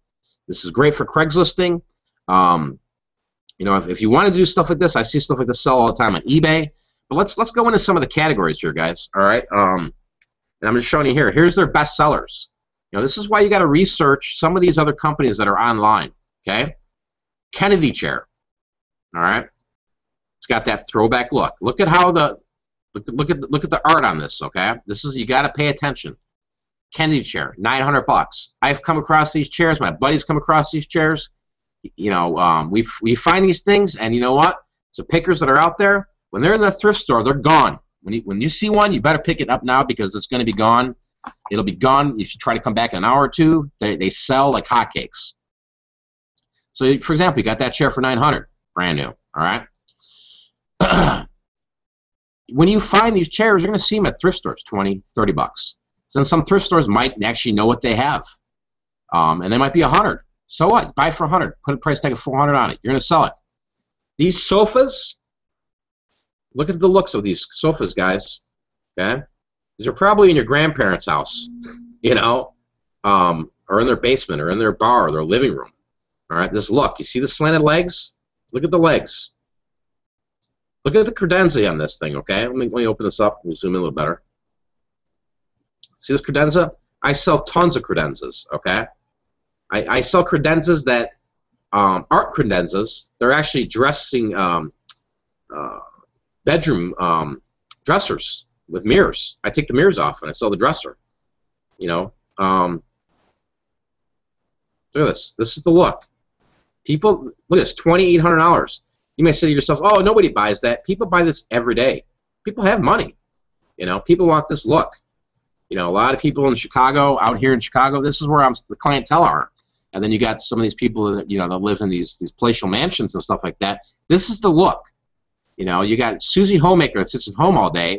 This is great for Craigslisting. You know, if you want to do stuff like this, I see stuff like this sell all the time on eBay. But let's go into some of the categories here, guys. All right, and I'm just showing you here. Here's their best sellers. You know, this is why you got to research some of these other companies that are online. Okay, Kennedy Chair. All right. It's got that throwback look. Look at how the look at the art on this. Okay, this is, you got to pay attention. Kennedy Chair, $900. I've come across these chairs. My buddy's come across these chairs. You know, we find these things, and you know what? So pickers that are out there, when they're in the thrift store, they're gone. When you see one, you better pick it up now because it's going to be gone. It'll be gone. If you try to come back in an hour or two, they sell like hotcakes. So, for example, you got that chair for $900, brand new. All right. When you find these chairs, you're going to see them at thrift stores, $20, $30. So then some thrift stores might actually know what they have, and they might be $100. So what? Buy for $100. Put a price tag of $400 on it. You're going to sell it. These sofas. Look at the looks of these sofas, guys. Okay, these are probably in your grandparents' house, you know, or in their basement, or in their bar, or their living room. All right, this look. You see the slanted legs? Look at the legs. Look at the credenza on this thing, okay? Let me open this up. We'll zoom in a little better. See this credenza? I sell tons of credenzas, okay? I sell credenzas that aren't credenzas. They're actually dressing bedroom dressers with mirrors. I take the mirrors off and I sell the dresser, you know. Look at this. This is the look. People, look at this, $2,800. You may say to yourself, oh, nobody buys that. People buy this every day. People have money. You know, people want this look. You know, a lot of people in Chicago, out here in Chicago, this is where the clientele are. And then you got some of these people that, you know, that live in these palatial mansions and stuff like that. This is the look. You know, you got Susie Homemaker that sits at home all day.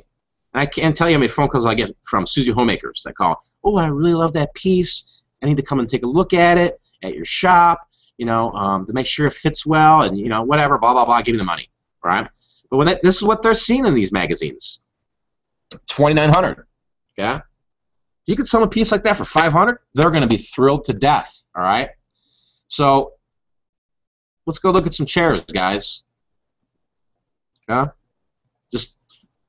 And I can't tell you how many phone calls I get from Susie Homemakers that call, oh, I really love that piece. I need to come and take a look at it at your shop, you know, to make sure it fits well and, you know, whatever, blah, blah, blah, give me the money, right? But when this is what they're seeing in these magazines, $2,900, okay? You could sell a piece like that for $500, they're going to be thrilled to death, all right? So let's go look at some chairs, guys. Okay? Just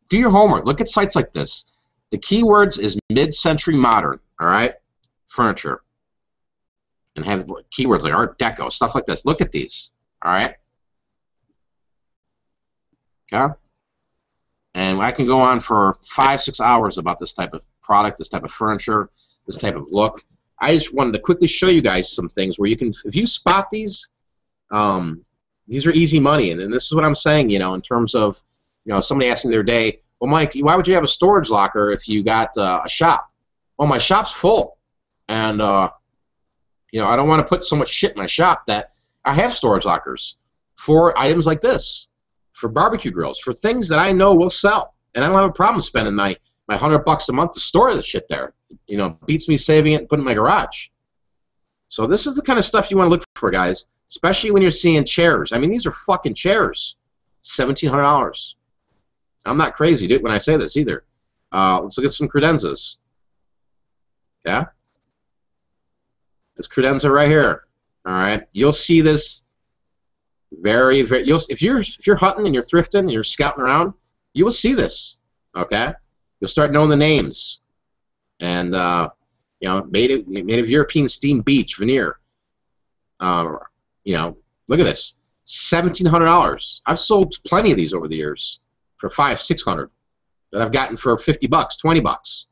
do your homework. Look at sites like this. The keywords is mid-century modern, all right, furniture. And have keywords like Art Deco, stuff like this. Look at these, all right? Okay? And I can go on for 5-6 hours about this type of product, this type of furniture, this type of look. I just wanted to quickly show you guys some things where you can, if you spot these are easy money. And this is what I'm saying, you know, in terms of, you know, somebody asked me the other day, well, Mike, why would you have a storage locker if you got a shop? Well, my shop's full. And, you know, I don't want to put so much shit in my shop that I have storage lockers for items like this, for barbecue grills, for things that I know will sell. And I don't have a problem spending my $100 a month to store the shit there. You know, beats me saving it and putting it in my garage. So this is the kind of stuff you want to look for, guys, especially when you're seeing chairs. I mean, these are fucking chairs, $1,700. I'm not crazy, dude, when I say this either. Let's look at some credenzas. Yeah? This credenza right here, all right. You'll see this very, very. If you're hunting and you're thrifting and you're scouting around, you will see this. Okay, you'll start knowing the names, and you know, made of European steam beech veneer. You know, look at this, $1,700. I've sold plenty of these over the years for $500, $600 that I've gotten for $50, $20.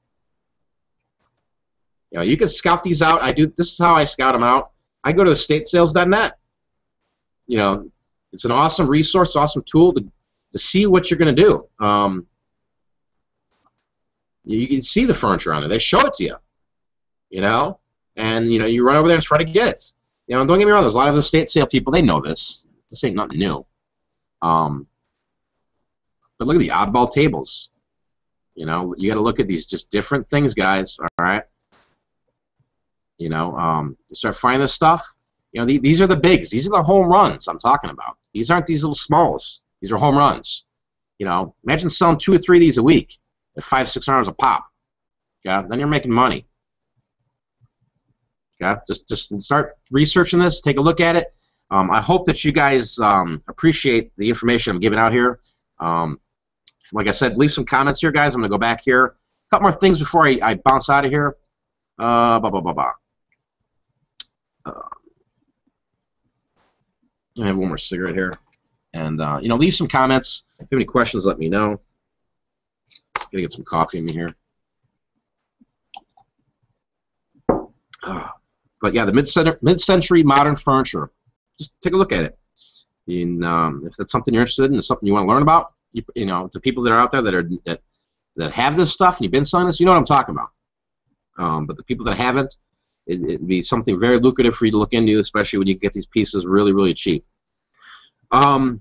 You know, you can scout these out. I do. This is how I scout them out. I go to estatesales.net. You know, it's an awesome resource, awesome tool to see what you're going to do. You can see the furniture on there. They show it to you. You know, and you know, you run over there and try to get it. You know, don't get me wrong. There's a lot of estate sale people. They know this. This ain't nothing new. But look at the oddball tables. You know, you got to look at these just different things, guys. All right. You know, you start finding this stuff. You know, these are the bigs. These are the home runs I'm talking about. These aren't these little smalls. These are home runs. You know, imagine selling 2 or 3 of these a week at $500, $600 a pop. Yeah, then you're making money. Yeah, just start researching this. Take a look at it. I hope that you guys appreciate the information I'm giving out here. Like I said, leave some comments here, guys. I'm gonna go back here. A couple more things before I bounce out of here. Blah blah blah blah. I have one more cigarette here, and you know, leave some comments. If you have any questions, let me know. I'm gonna get some coffee in me here. But yeah, the mid-century modern furniture. Just take a look at it. And, if that's something you're interested in, it's something you want to learn about, you know, the people that are out there that are that have this stuff and you've been selling this, you know what I'm talking about. But the people that haven't, it'd be something very lucrative for you to look into, especially when you get these pieces really, really cheap. Let's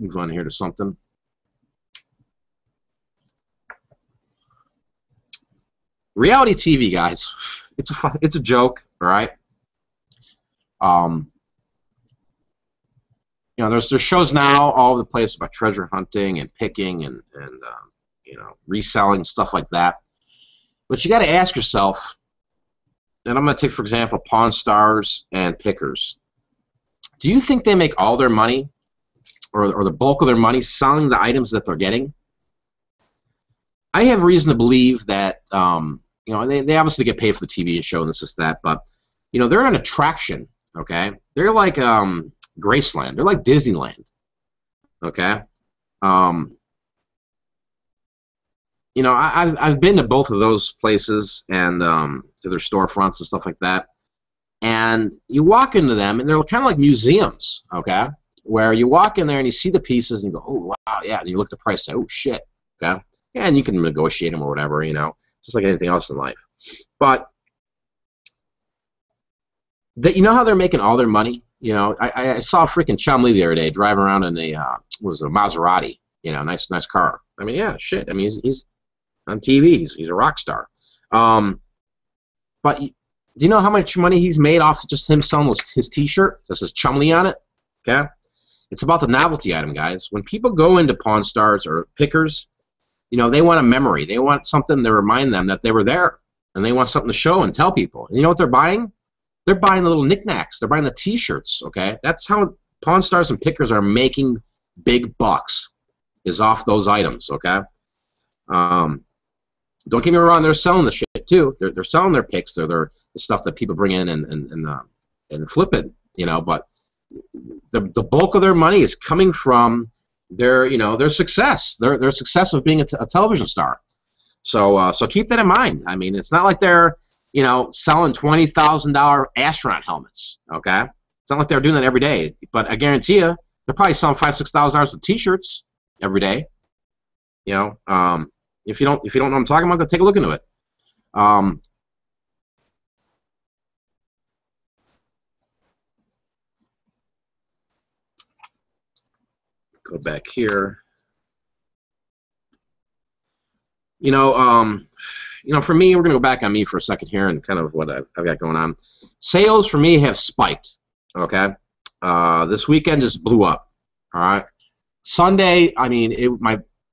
move on here to something. Reality TV, guys. It's a joke, all right? You know, there's shows now all over the place about treasure hunting and picking and you know, reselling, stuff like that. But you got to ask yourself, and I'm going to take, for example, Pawn Stars and Pickers. Do you think they make all their money or the bulk of their money selling the items that they're getting? I have reason to believe that, you know, they obviously get paid for the TV show and this is that, but, you know, they're an attraction, okay? They're like Graceland. They're like Disneyland, okay? You know, I've been to both of those places and to their storefronts and stuff like that. And you walk into them, and they're kind of like museums, okay? Where you walk in there and you see the pieces and you go, oh, wow, yeah. And you look at the price and say, oh, shit, okay? Yeah, and you can negotiate them or whatever, you know, just like anything else in life. But you know how they're making all their money? You know, I saw freaking Chumlee the other day driving around in a, a Maserati, you know, nice car. I mean, yeah, shit. I mean, he's on TV. He's a rock star. But do you know how much money he's made off of just him selling his T-shirt? This is Chumlee on it. Okay, it's about the novelty item, guys. When people go into Pawn Stars or Pickers, you know, they want a memory. They want something to remind them that they were there, and they want something to show and tell people. And you know what they're buying? They're buying the little knickknacks. They're buying the T-shirts. Okay, that's how Pawn Stars and Pickers are making big bucks, is off those items. Okay. Don't get me wrong, they're selling the shit too. They're selling their picks. They're the stuff that people bring in and flip it, you know. But the bulk of their money is coming from their, you know, their success, their success of being a television star. So so keep that in mind. I mean, it's not like they're, you know, selling $20,000 astronaut helmets. Okay, it's not like they're doing that every day. But I guarantee you, they're probably selling $5,000-6,000 of T-shirts every day. You know. If you don't know what I'm talking about, go take a look into it. Go back here. You know, for me, we're gonna go back on me for a second here and kind of what I've got going on. Sales for me have spiked. Okay, this weekend just blew up. All right, Sunday. I mean,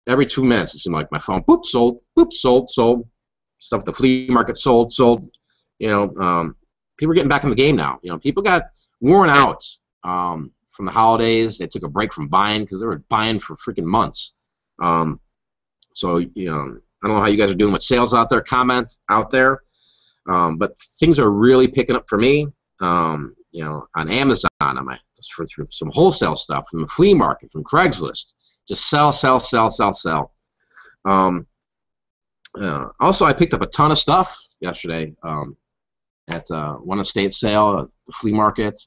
every 2 minutes, it seemed like my phone, boop, sold. Stuff at the flea market, sold. You know, people are getting back in the game now. You know, people got worn out from the holidays. They took a break from buying because they were buying for freaking months. So, you know, I don't know how you guys are doing with sales out there, comment out there. But things are really picking up for me, you know, on Amazon, on my, through some wholesale stuff, from the flea market, from Craigslist. Just sell. Also, I picked up a ton of stuff yesterday at one estate sale, at the flea market,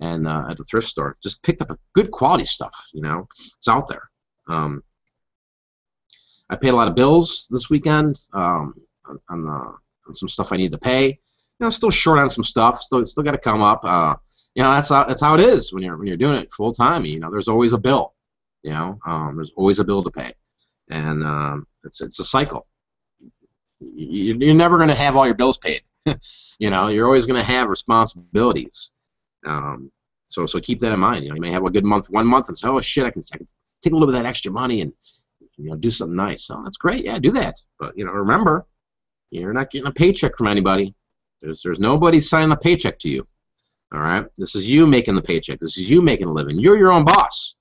and at the thrift store. Just picked up a good quality stuff, you know. It's out there. I paid a lot of bills this weekend on some stuff I need to pay. You know, still short on some stuff. Still got to come up. You know, that's how it is when you're doing it full time. You know, there's always a bill. You know, there's always a bill to pay, and it's a cycle. You're never going to have all your bills paid. You know, you're always going to have responsibilities. So keep that in mind. You know, you may have a good month one month and say, oh shit, I can take a little bit of that extra money and, you know, do something nice. So that's great, yeah, do that. But, you know, remember, you're not getting a paycheck from anybody. There's nobody signing a paycheck to you. All right, this is you making the paycheck. This is you making a living. You're your own boss.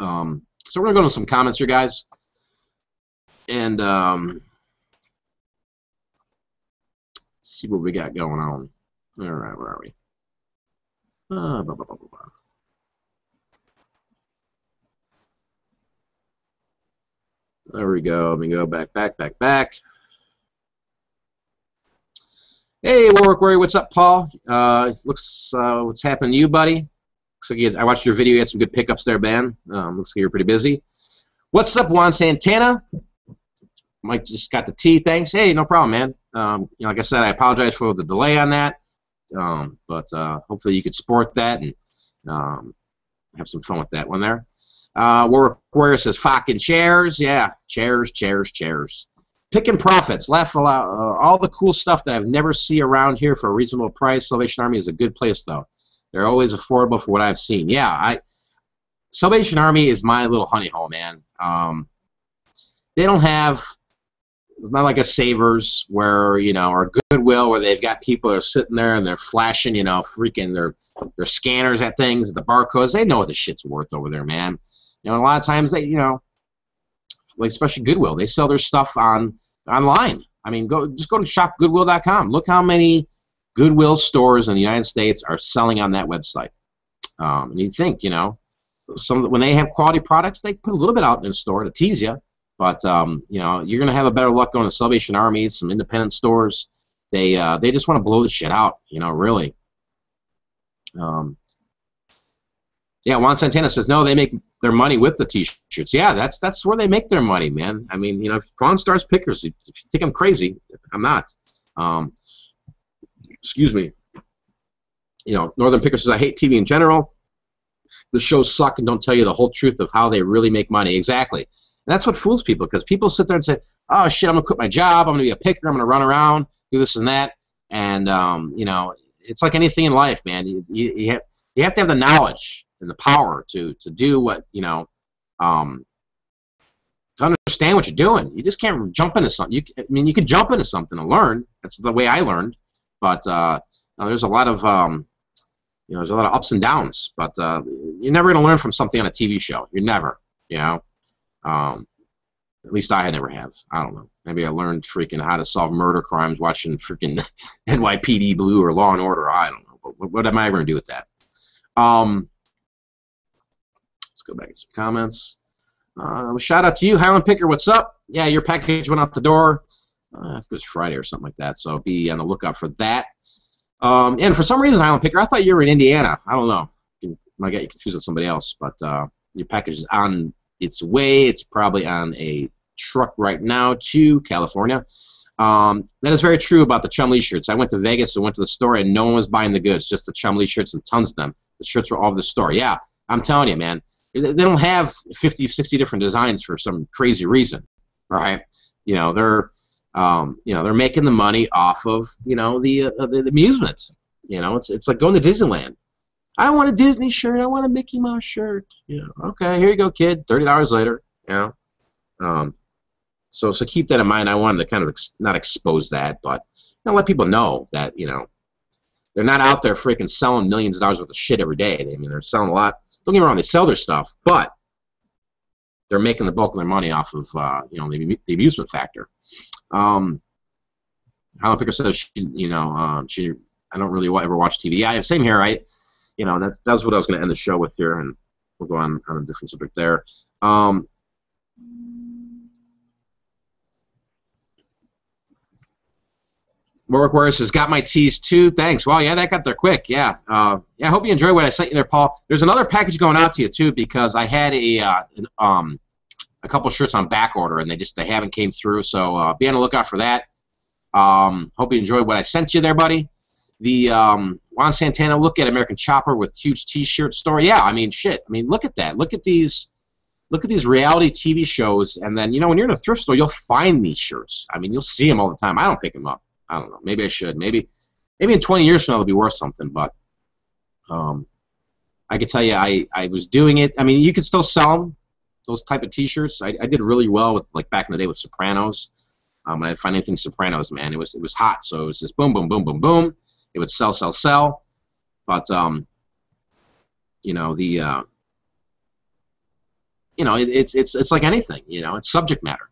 So we're going to go to some comments here, guys. And see what we got going on. All right, where are we? Blah, blah, blah. There we go. Let me go back. Hey, Warwick Rory, what's up, Paul? What's happened to you, buddy? Looks like I watched your video. You had some good pickups there, Ben. Looks like you're pretty busy. What's up, Juan Santana? Mike just got the tea. Thanks. Hey, no problem, man. You know, like I said, I apologize for the delay on that, but hopefully you could sport that and have some fun with that one there. Warwick Rory says, "Fucking chairs, yeah, chairs, chairs, chairs." Picking profits, laugh a lot. All the cool stuff that I've never seen around here for a reasonable price. Salvation Army is a good place, though. They're always affordable for what I've seen. Yeah, Salvation Army is my little honey hole, man. They don't have, it's not like a Savers where, you know, or Goodwill where they've got people that are sitting there and they're flashing, you know, freaking their scanners at things, the barcodes. They know what the shit's worth over there, man. You know, a lot of times they, you know, like especially Goodwill, they sell their stuff online. I mean, just go to shopgoodwill.com. Look how many Goodwill stores in the United States are selling on that website. And you think, you know, when they have quality products, they put a little bit out in the store to tease you. But you know, you're gonna have a better luck going to Salvation Army, some independent stores. They just want to blow the shit out, you know, really. Yeah, Juan Santana says no, they make their money with the T-shirts. Yeah, that's where they make their money, man. I mean, you know, Pawn Stars Pickers. If you think I'm crazy, I'm not. Excuse me. You know, Northern Pickers says I hate TV in general. The shows suck and don't tell you the whole truth of how they really make money. Exactly. And that's what fools people, because people sit there and say, "Oh shit, I'm gonna quit my job. I'm gonna be a picker. I'm gonna run around, do this and that." And you know, it's like anything in life, man. You have to have the knowledge and the power to do what, you know, to understand what you're doing. You just can't jump into something. I mean, you can jump into something and learn. That's the way I learned. But you know, there's a lot of you know, there's a lot of ups and downs. But you're never going to learn from something on a TV show. You're never, you know. At least I never have. I don't know. Maybe I learned freaking how to solve murder crimes watching freaking NYPD Blue or Law and Order. I don't know. But what am I ever going to do with that? Go back and some comments. Shout out to you, Highland Picker. What's up? Yeah, your package went out the door. I think it was Friday or something like that. So be on the lookout for that. And for some reason, Highland Picker, I thought you were in Indiana. I don't know. I got you confused with somebody else. But your package is on its way. It's probably on a truck right now to California. That is very true about the Chumlee shirts. I went to Vegas and went to the store, and no one was buying the goods. Just the Chumlee shirts and tons of them. The shirts were all over the store. Yeah, I'm telling you, man. They don't have 50, 60 different designs for some crazy reason, right? You know, they're making the money off of, you know, the amusement. You know, it's like going to Disneyland. I want a Disney shirt. I want a Mickey Mouse shirt. You know, okay, here you go, kid. $30 later. You know, so keep that in mind. I wanted to kind of not expose that, but you know, let people know that, you know, they're not out there freaking selling millions of dollars worth of shit every day. I mean, they're selling a lot. Don't get me wrong, they sell their stuff, but they're making the bulk of their money off of, you know, the amusement factor. Highland Picker says, I don't really ever watch TV. Yeah, same here, right? You know, that's what I was going to end the show with here, and we'll go on a different subject there. Warwick Warris has got my teas too. Thanks. Well, yeah, that got there quick. Yeah. Yeah. I hope you enjoy what I sent you there, Paul. There's another package going out to you too, because I had a couple shirts on back order and they haven't came through. So be on the lookout for that. Hope you enjoyed what I sent you there, buddy. The Juan Santana look at American Chopper with huge T-shirt store. Yeah, I mean, shit. I mean, look at that. Look at these reality TV shows, and then, you know, when you're in a thrift store, you'll find these shirts. I mean, you'll see them all the time. I don't pick them up. I don't know. Maybe I should. Maybe in 20 years from now it'll be worth something. But I could tell you, I was doing it. I mean, you could still sell them, those type of T-shirts. I did really well with, like, back in the day with Sopranos. I didn't find anything Sopranos, man. It was hot, so it was just boom, boom, boom, boom, boom. It would sell, sell, sell. But you know, the you know, it's like anything. You know, it's subject matter.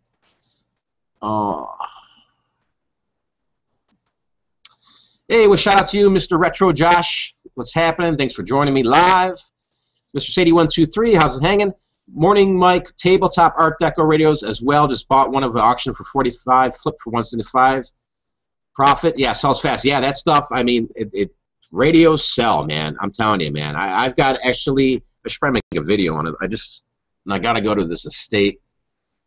Hey, well, shout out to you, Mr. Retro Josh. What's happening? Thanks for joining me live. Mr. Sadie123, how's it hanging? Morning, Mike. Tabletop Art Deco radios as well. Just bought one of an auction for $45. Flip for $175. Profit, yeah, sells fast. Yeah, that stuff, I mean, radios sell, man. I'm telling you, man. I've got actually, I should probably make a video on it. I got to go to this estate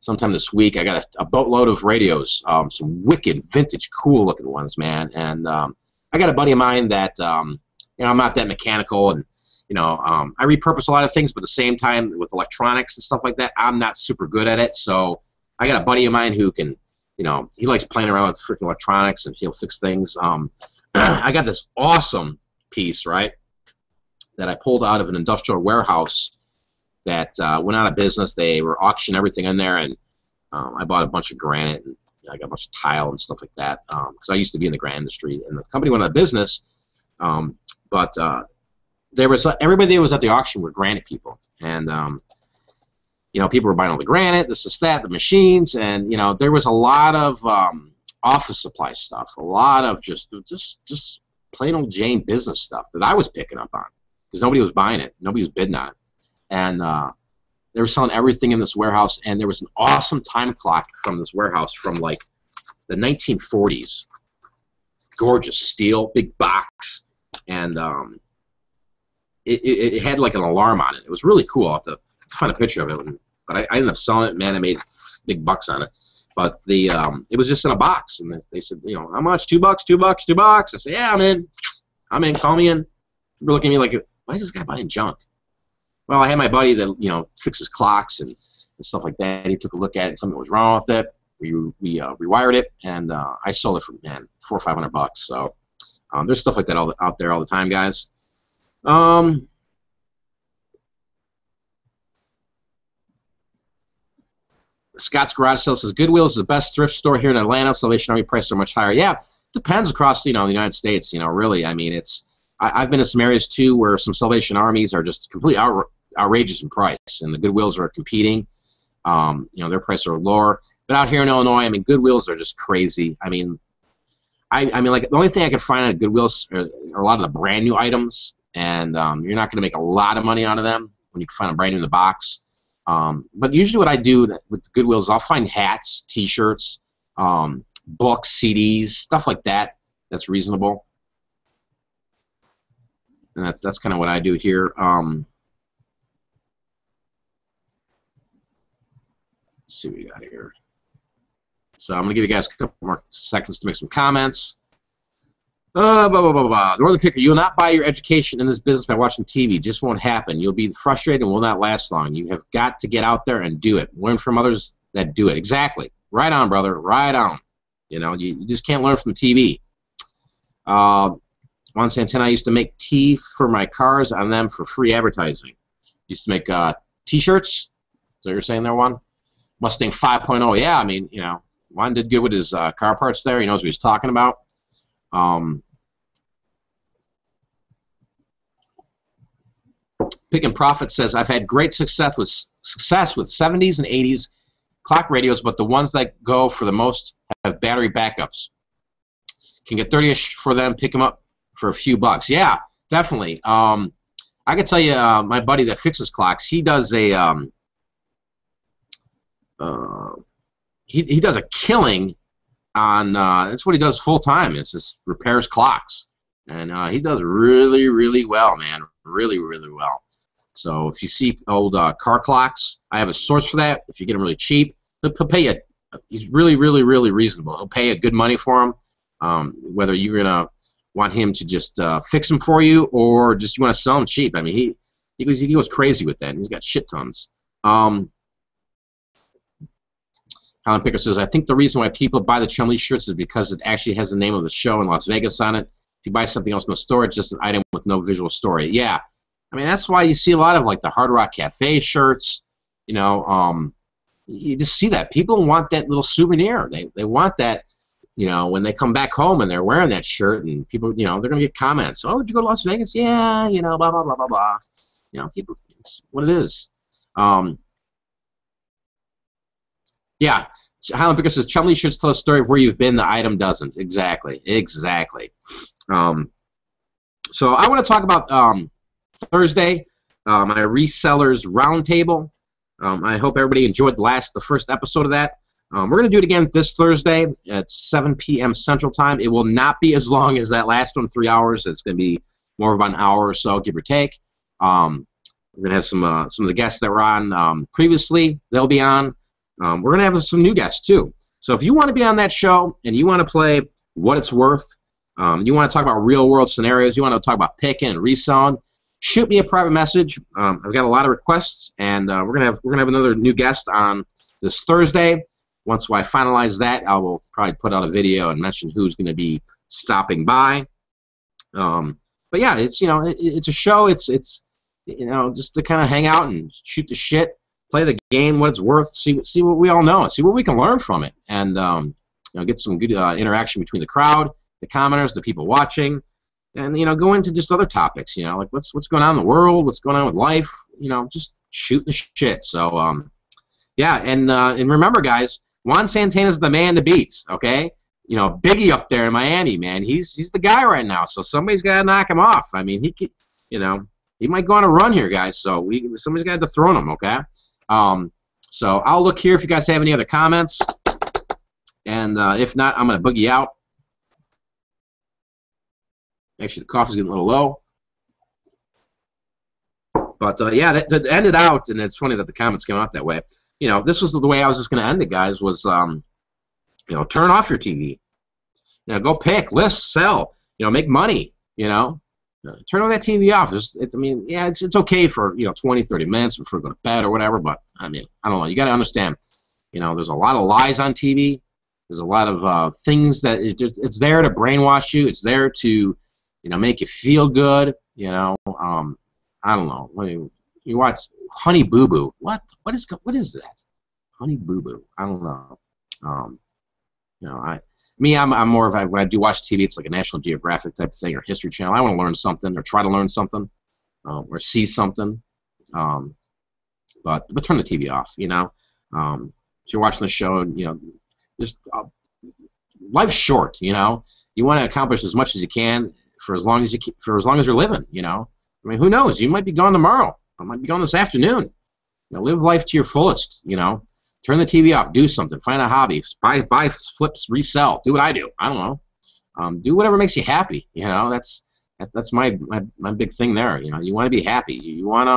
sometime this week. I got a boatload of radios, some wicked, vintage, cool-looking ones, man. And I got a buddy of mine that, you know, I'm not that mechanical, and, you know, I repurpose a lot of things, but at the same time with electronics and stuff like that, I'm not super good at it. So I got a buddy of mine who can, you know, he likes playing around with freaking electronics and he'll fix things. I got this awesome piece, right, that I pulled out of an industrial warehouse that went out of business. They were auctioning everything in there, and I bought a bunch of granite, and I got a bunch of tile and stuff like that, because I used to be in the granite industry, and the company went out of business, but there was everybody that was at the auction were granite people, and you know, people were buying all the granite, the machines, and you know, there was a lot of office supply stuff, a lot of just plain old Jane business stuff that I was picking up on, because nobody was buying it, nobody was bidding on it. And they were selling everything in this warehouse, and there was an awesome time clock from this warehouse from like the 1940s. Gorgeous steel, big box, and it had like an alarm on it. It was really cool. I'll have to find a picture of it, but I ended up selling it. Man, I made big bucks on it. But the it was just in a box, and they said, you know, how much? $2, $2, $2. I said, yeah, I'm in. I'm in. Call me in. They were looking at me like, why is this guy buying junk? Well, I had my buddy that, you know, fixes clocks and stuff like that. He took a look at it, told me what was wrong with it. We rewired it, and I sold it for, man, $400 or $500. So there's stuff like that out there all the time, guys. Scott's Garage Sale says, Goodwill is the best thrift store here in Atlanta. Salvation Army prices are much higher. Yeah, depends across, you know, the United States, you know, really. I mean, it's, I've been in some areas, too, where some Salvation Armies are just completely outrageous in price, and the Goodwills are competing. You know, their prices are lower. But out here in Illinois, I mean, Goodwills are just crazy. I mean, I mean, like, the only thing I could find at Goodwills are a lot of the brand-new items, and you're not going to make a lot of money out of them when you can find them brand-new in the box. But usually what I do with the Goodwill is I'll find hats, T-shirts, books, CDs, stuff like that that's reasonable. And that's kind of what I do here. Let's see what we got here. So I'm going to give you guys a couple more seconds to make some comments. Blah, blah, blah, blah. The Northern Picker, you will not buy your education in this business by watching TV. It just won't happen. You'll be frustrated and will not last long. You have got to get out there and do it. Learn from others that do it. Exactly. Right on, brother. Right on. You know, you just can't learn from TV. Juan Santana, I used to make tea for my cars on them for free advertising. Used to make T-shirts. Is that what you're saying there, Juan? Mustang 5.0. Yeah, I mean, you know, Juan did good with his car parts there. He knows what he's talking about. Pick and Profit says, I've had great success with 70s and 80s clock radios, but the ones that go for the most have battery backups. Can get 30-ish for them, pick them up for a few bucks. Yeah, definitely. I can tell you, my buddy that fixes clocks, he does a he does a killing on that's what he does full time. It's just repairs clocks, and he does really, really well, man, really, really well. So if you see old car clocks, I have a source for that. If you get them really cheap, he'll pay you. He's really, really, really reasonable. He'll pay you good money for them. Whether you're gonna want him to just fix them for you, or just you want to sell them cheap. I mean, he goes crazy with that. He's got shit tons. Alan Picker says, I think the reason why people buy the Chumlee shirts is because it actually has the name of the show in Las Vegas on it. If you buy something else in the store, it's just an item with no visual story. Yeah, I mean, that's why you see a lot of like the Hard Rock Cafe shirts. You know, you just see that people want that little souvenir. They want that. You know, when they come back home and they're wearing that shirt, and people, you know, they're going to get comments. Oh, did you go to Las Vegas? Yeah, you know, blah, blah, blah, blah, blah. You know, people, it's what it is. Yeah, Highland Picker says, Chumlee shirts tell a story of where you've been, the item doesn't. Exactly, exactly. So I want to talk about Thursday, my Resellers Roundtable. I hope everybody enjoyed the first episode of that. We're going to do it again this Thursday at 7 p.m. Central Time. It will not be as long as that last one, 3 hours. It's going to be more of about an hour or so, give or take. We're going to have some of the guests that were on previously. They'll be on. We're going to have some new guests, too. So if you want to be on that show and you want to play What It's Worth, you want to talk about real-world scenarios, you want to talk about picking and reselling, shoot me a private message. I've got a lot of requests, and we're gonna have another new guest on this Thursday. Once I finalize that, I will probably put out a video and mention who's going to be stopping by. But yeah, it's a show. It's just to kind of hang out and shoot the shit, play the game, what it's worth, see what we all know, see what we can learn from it, and get some good interaction between the crowd, the commenters, the people watching, and go into just other topics. Like what's going on in the world, what's going on with life. Just shoot the shit. So yeah, and remember, guys, Juan Santana's the man to beat. Okay, Biggie up there in Miami, man, he's the guy right now. So somebody's got to knock him off. I mean, he could, he might go on a run here, guys. So somebody's got to dethrone him. Okay. So I'll look here if you guys have any other comments, and if not, I'm gonna boogie out. Actually, the coffee's getting a little low. But, yeah, that ended out, and it's funny that the comments came out that way. This was the way I was just going to end it, guys, was, turn off your TV. Go pick, list, sell, make money, Turn all that TV off. It's okay for, 20, 30 minutes before we go to bed or whatever, but, I don't know. You got to understand, there's a lot of lies on TV. There's a lot of things that it's there to brainwash you. It's there to... make you feel good, I don't know. You watch Honey Boo Boo. What is that? Honey Boo Boo. I don't know. I'm more of when I do watch TV, it's like a National Geographic type thing or History Channel. I want to learn something or try to learn something or see something. But turn the TV off, If you're watching the show, just life's short, You want to accomplish as much as you can. For as long as you're living, who knows? You might be gone tomorrow. I might be gone this afternoon. Live life to your fullest. Turn the TV off. Do something. Find a hobby. Buy flips. Resell. Do what I do. I don't know. Do whatever makes you happy. That's my big thing there. You want to be happy. You want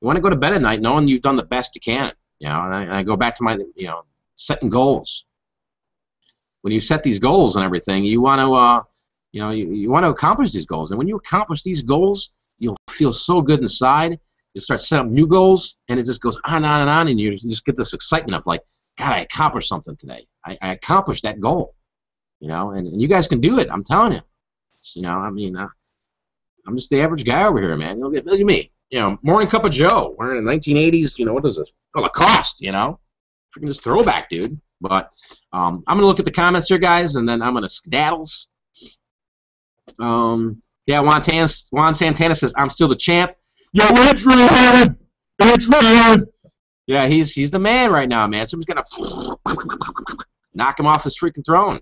to go to bed at night knowing you've done the best you can. And I go back to my setting goals. When you set these goals and everything, you want to. You want to accomplish these goals. And when you accomplish these goals, you'll feel so good inside. You'll start setting up new goals, and it just goes on and on, and you just get this excitement of, like, God, I accomplished something today. I accomplished that goal, and you guys can do it. I'm telling you. I'm just the average guy over here, man. Look at me. Morning Cup of Joe. We're in the 1980s, what is this? Oh, Lacoste, Freaking just throwback, dude. But I'm going to look at the comments here, guys, and then I'm going to skedaddles. Yeah, Juan Santana says, I'm still the champ. Yo, Adrian! Adrian! Yeah, he's the man right now, man. Somebody's gonna knock him off his freaking throne.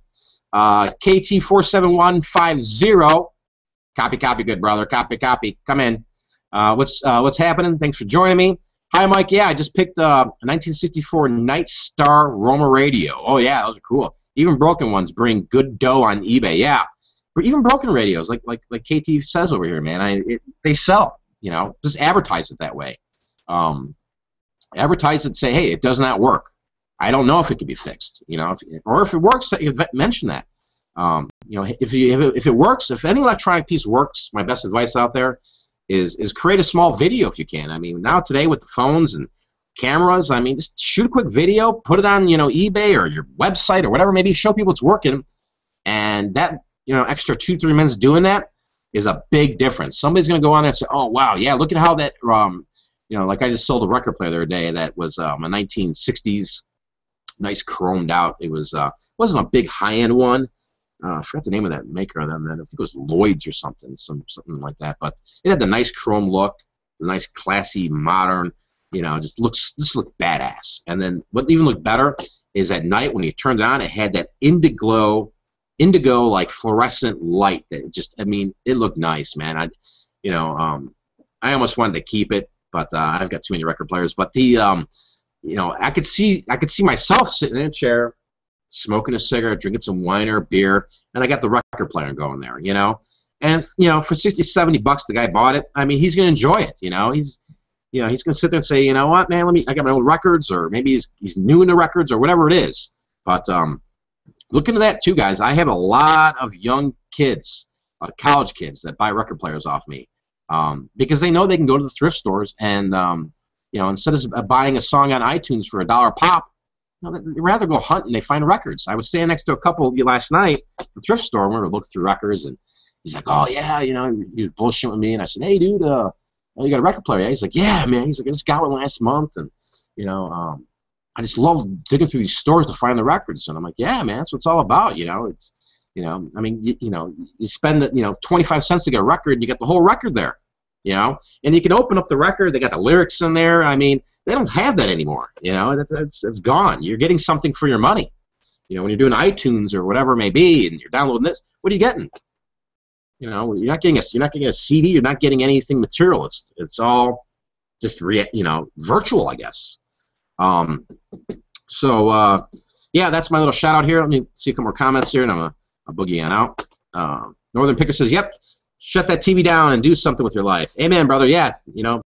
KT47150. Copy, good brother. Copy. Come in. What's happening? Thanks for joining me. Hi, Mike. Yeah, I just picked a 1964 Night Star Roma radio. Oh yeah, those are cool. Even broken ones bring good dough on eBay. Yeah. Even broken radios, like KT says over here, man, they sell. Just advertise it that way. Advertise it. Say, hey, it does not work. I don't know if it can be fixed. Or if it works, mention that. If it works, if any electronic piece works, my best advice out there is create a small video if you can. Now today with the phones and cameras, just shoot a quick video, put it on eBay or your website or whatever. Maybe show people it's working, and that. Extra 2-3 minutes doing that is a big difference. Somebody's going to go on there and say, oh, wow, yeah, look at how that, like I just sold a record player the other day that was a 1960s, nice chromed out. It was, wasn't a big high-end one. I forgot the name of that maker of them. I think it was Lloyd's or something, something like that. But it had the nice chrome look, the nice classy, modern, just looked badass. And then what even looked better is at night when you turned it on, it had that indigo like fluorescent light that just it looked nice, man. I almost wanted to keep it, but I've got too many record players. But the you know, I could see myself sitting in a chair, smoking a cigarette, drinking some wine or beer, and I got the record player going there, you know. And you know, for 60, 70 bucks, the guy bought it. I mean, he's gonna enjoy it, you know. He's gonna sit there and say, you know what, man, I got my old records, or maybe he's new into records, or whatever it is. But look into that too, guys. I have a lot of young kids, college kids, that buy record players off me because they know they can go to the thrift stores and you know, instead of buying a song on iTunes for $1 pop, you know, they'd rather go hunt and they find records. I was standing next to a couple last night at the thrift store, and we were looking through records, and he's like, oh, yeah, you know, he was bullshitting with me, and I said, hey, dude, you got a record player, yeah? He's like, yeah, man. He's like, I just got one last month, and, you know, I just love digging through these stores to find the records, and I'm like, yeah, man, that's what it's all about, you know. It's, you know, I mean, you know, you spend, you know, 25 cents to get a record, and you got the whole record there. You know, and you can open up the record. They got the lyrics in there. I mean, they don't have that anymore. You know, that's gone. You're getting something for your money. You know, when you're doing iTunes or whatever it may be, and you're downloading this, what are you getting? You know, you're not getting a CD. You're not getting anything material. It's all just virtual, I guess. So yeah, that's my little shout out here. Let me see a couple more comments here, and I'm a boogie on out. Northern Picker says, "Yep. Shut that TV down and do something with your life." Amen, brother. Yeah, you know,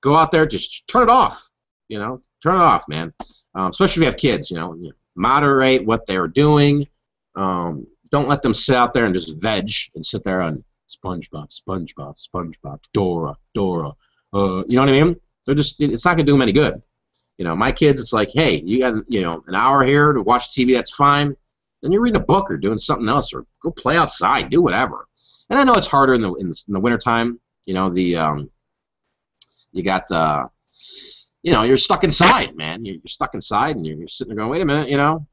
go out there, just turn it off. You know, turn it off, man. Especially if you have kids. You know, moderate what they're doing. Don't let them sit out there and just veg and sit there on SpongeBob, SpongeBob, SpongeBob, Dora, Dora. You know what I mean? They're just, it's not gonna do them any good. You know, my kids, it's like, hey, you got, you know, an hour here to watch TV. That's fine. Then you're reading a book or doing something else, or go play outside, do whatever. And I know it's harder in the wintertime. You know, you got you know, you're stuck inside, man. You're stuck inside, and you're sitting there going, wait a minute, you know.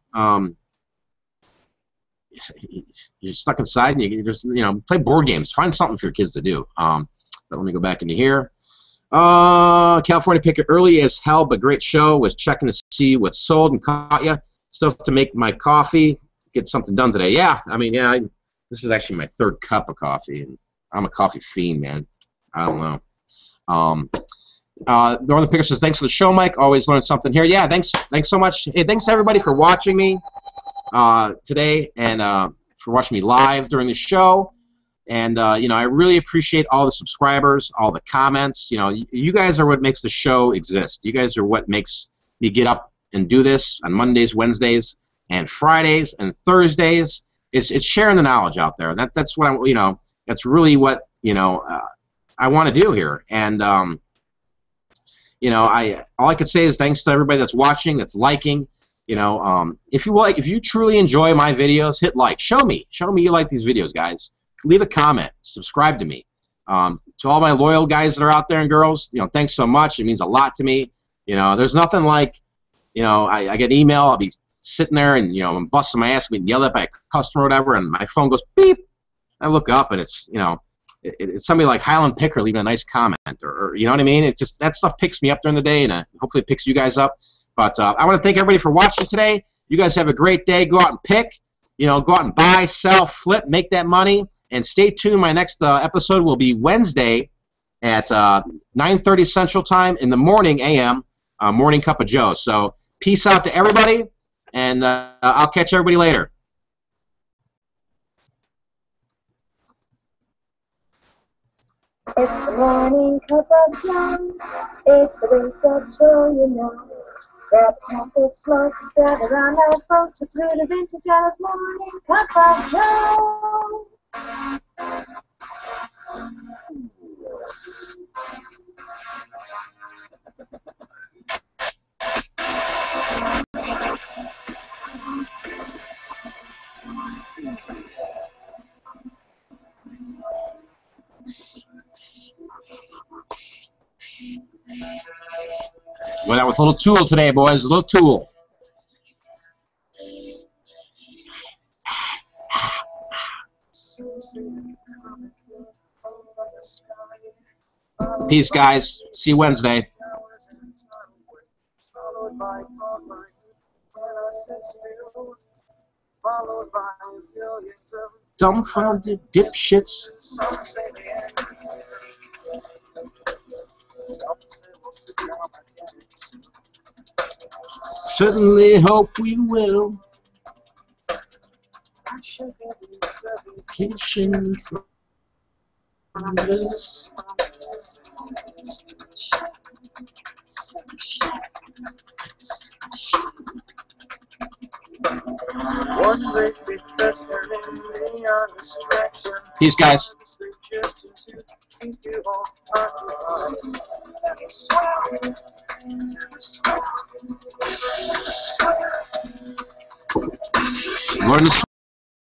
You're stuck inside, and you just, you know, play board games. Find something for your kids to do. But let me go back into here. California Picker, early as hell, but great show. Was checking to see what's sold and caught you. Stuff to make my coffee. Get something done today. Yeah, I mean, yeah, this is actually my third cup of coffee, and I'm a coffee fiend, man. I don't know. Northern Picker says, thanks for the show, Mike. Always learn something here. Yeah, thanks so much. Hey, thanks everybody for watching me today, and for watching me live during the show. And you know, I really appreciate all the subscribers, all the comments. You know, you guys are what makes the show exist. You guys are what makes me get up and do this on Mondays, Wednesdays, and Fridays and Thursdays. It's sharing the knowledge out there. That's what I, you know, that's really what, you know, I want to do here. And you know, all I could say is thanks to everybody that's watching, that's liking. You know, if you truly enjoy my videos, hit like. Show me you like these videos, guys. Leave a comment. Subscribe to me. To all my loyal guys that are out there and girls, you know, thanks so much. It means a lot to me. You know, there's nothing like, you know, I get email. I'll be sitting there, and you know, I'm busting my ass, being yelled at by a customer or whatever, and my phone goes beep. I look up, and it's, you know, it's somebody like Highland Picker leaving a nice comment, or you know what I mean. It just, that stuff picks me up during the day, and hopefully it picks you guys up. But I want to thank everybody for watching today. You guys have a great day. Go out and pick. You know, go out and buy, sell, flip, make that money, and stay tuned. My next episode will be Wednesday at 9:30 Central Time in the morning a.m. Morning Cup of Joe. So peace out to everybody. And I'll catch everybody later. It's the morning cup of Joe. It's the wake up show, you know. Grab a coffee, smoke, gather around our folks. It's really vintage as morning cup of Joe. Went out with a little Tool today, boys. A little Tool. Peace, guys. See you Wednesday. Dumbfounded dipshits. Some say the end. Some say we'll sit down again. certainly hope we will. I should have vacation from this. Peace, guys. Learn to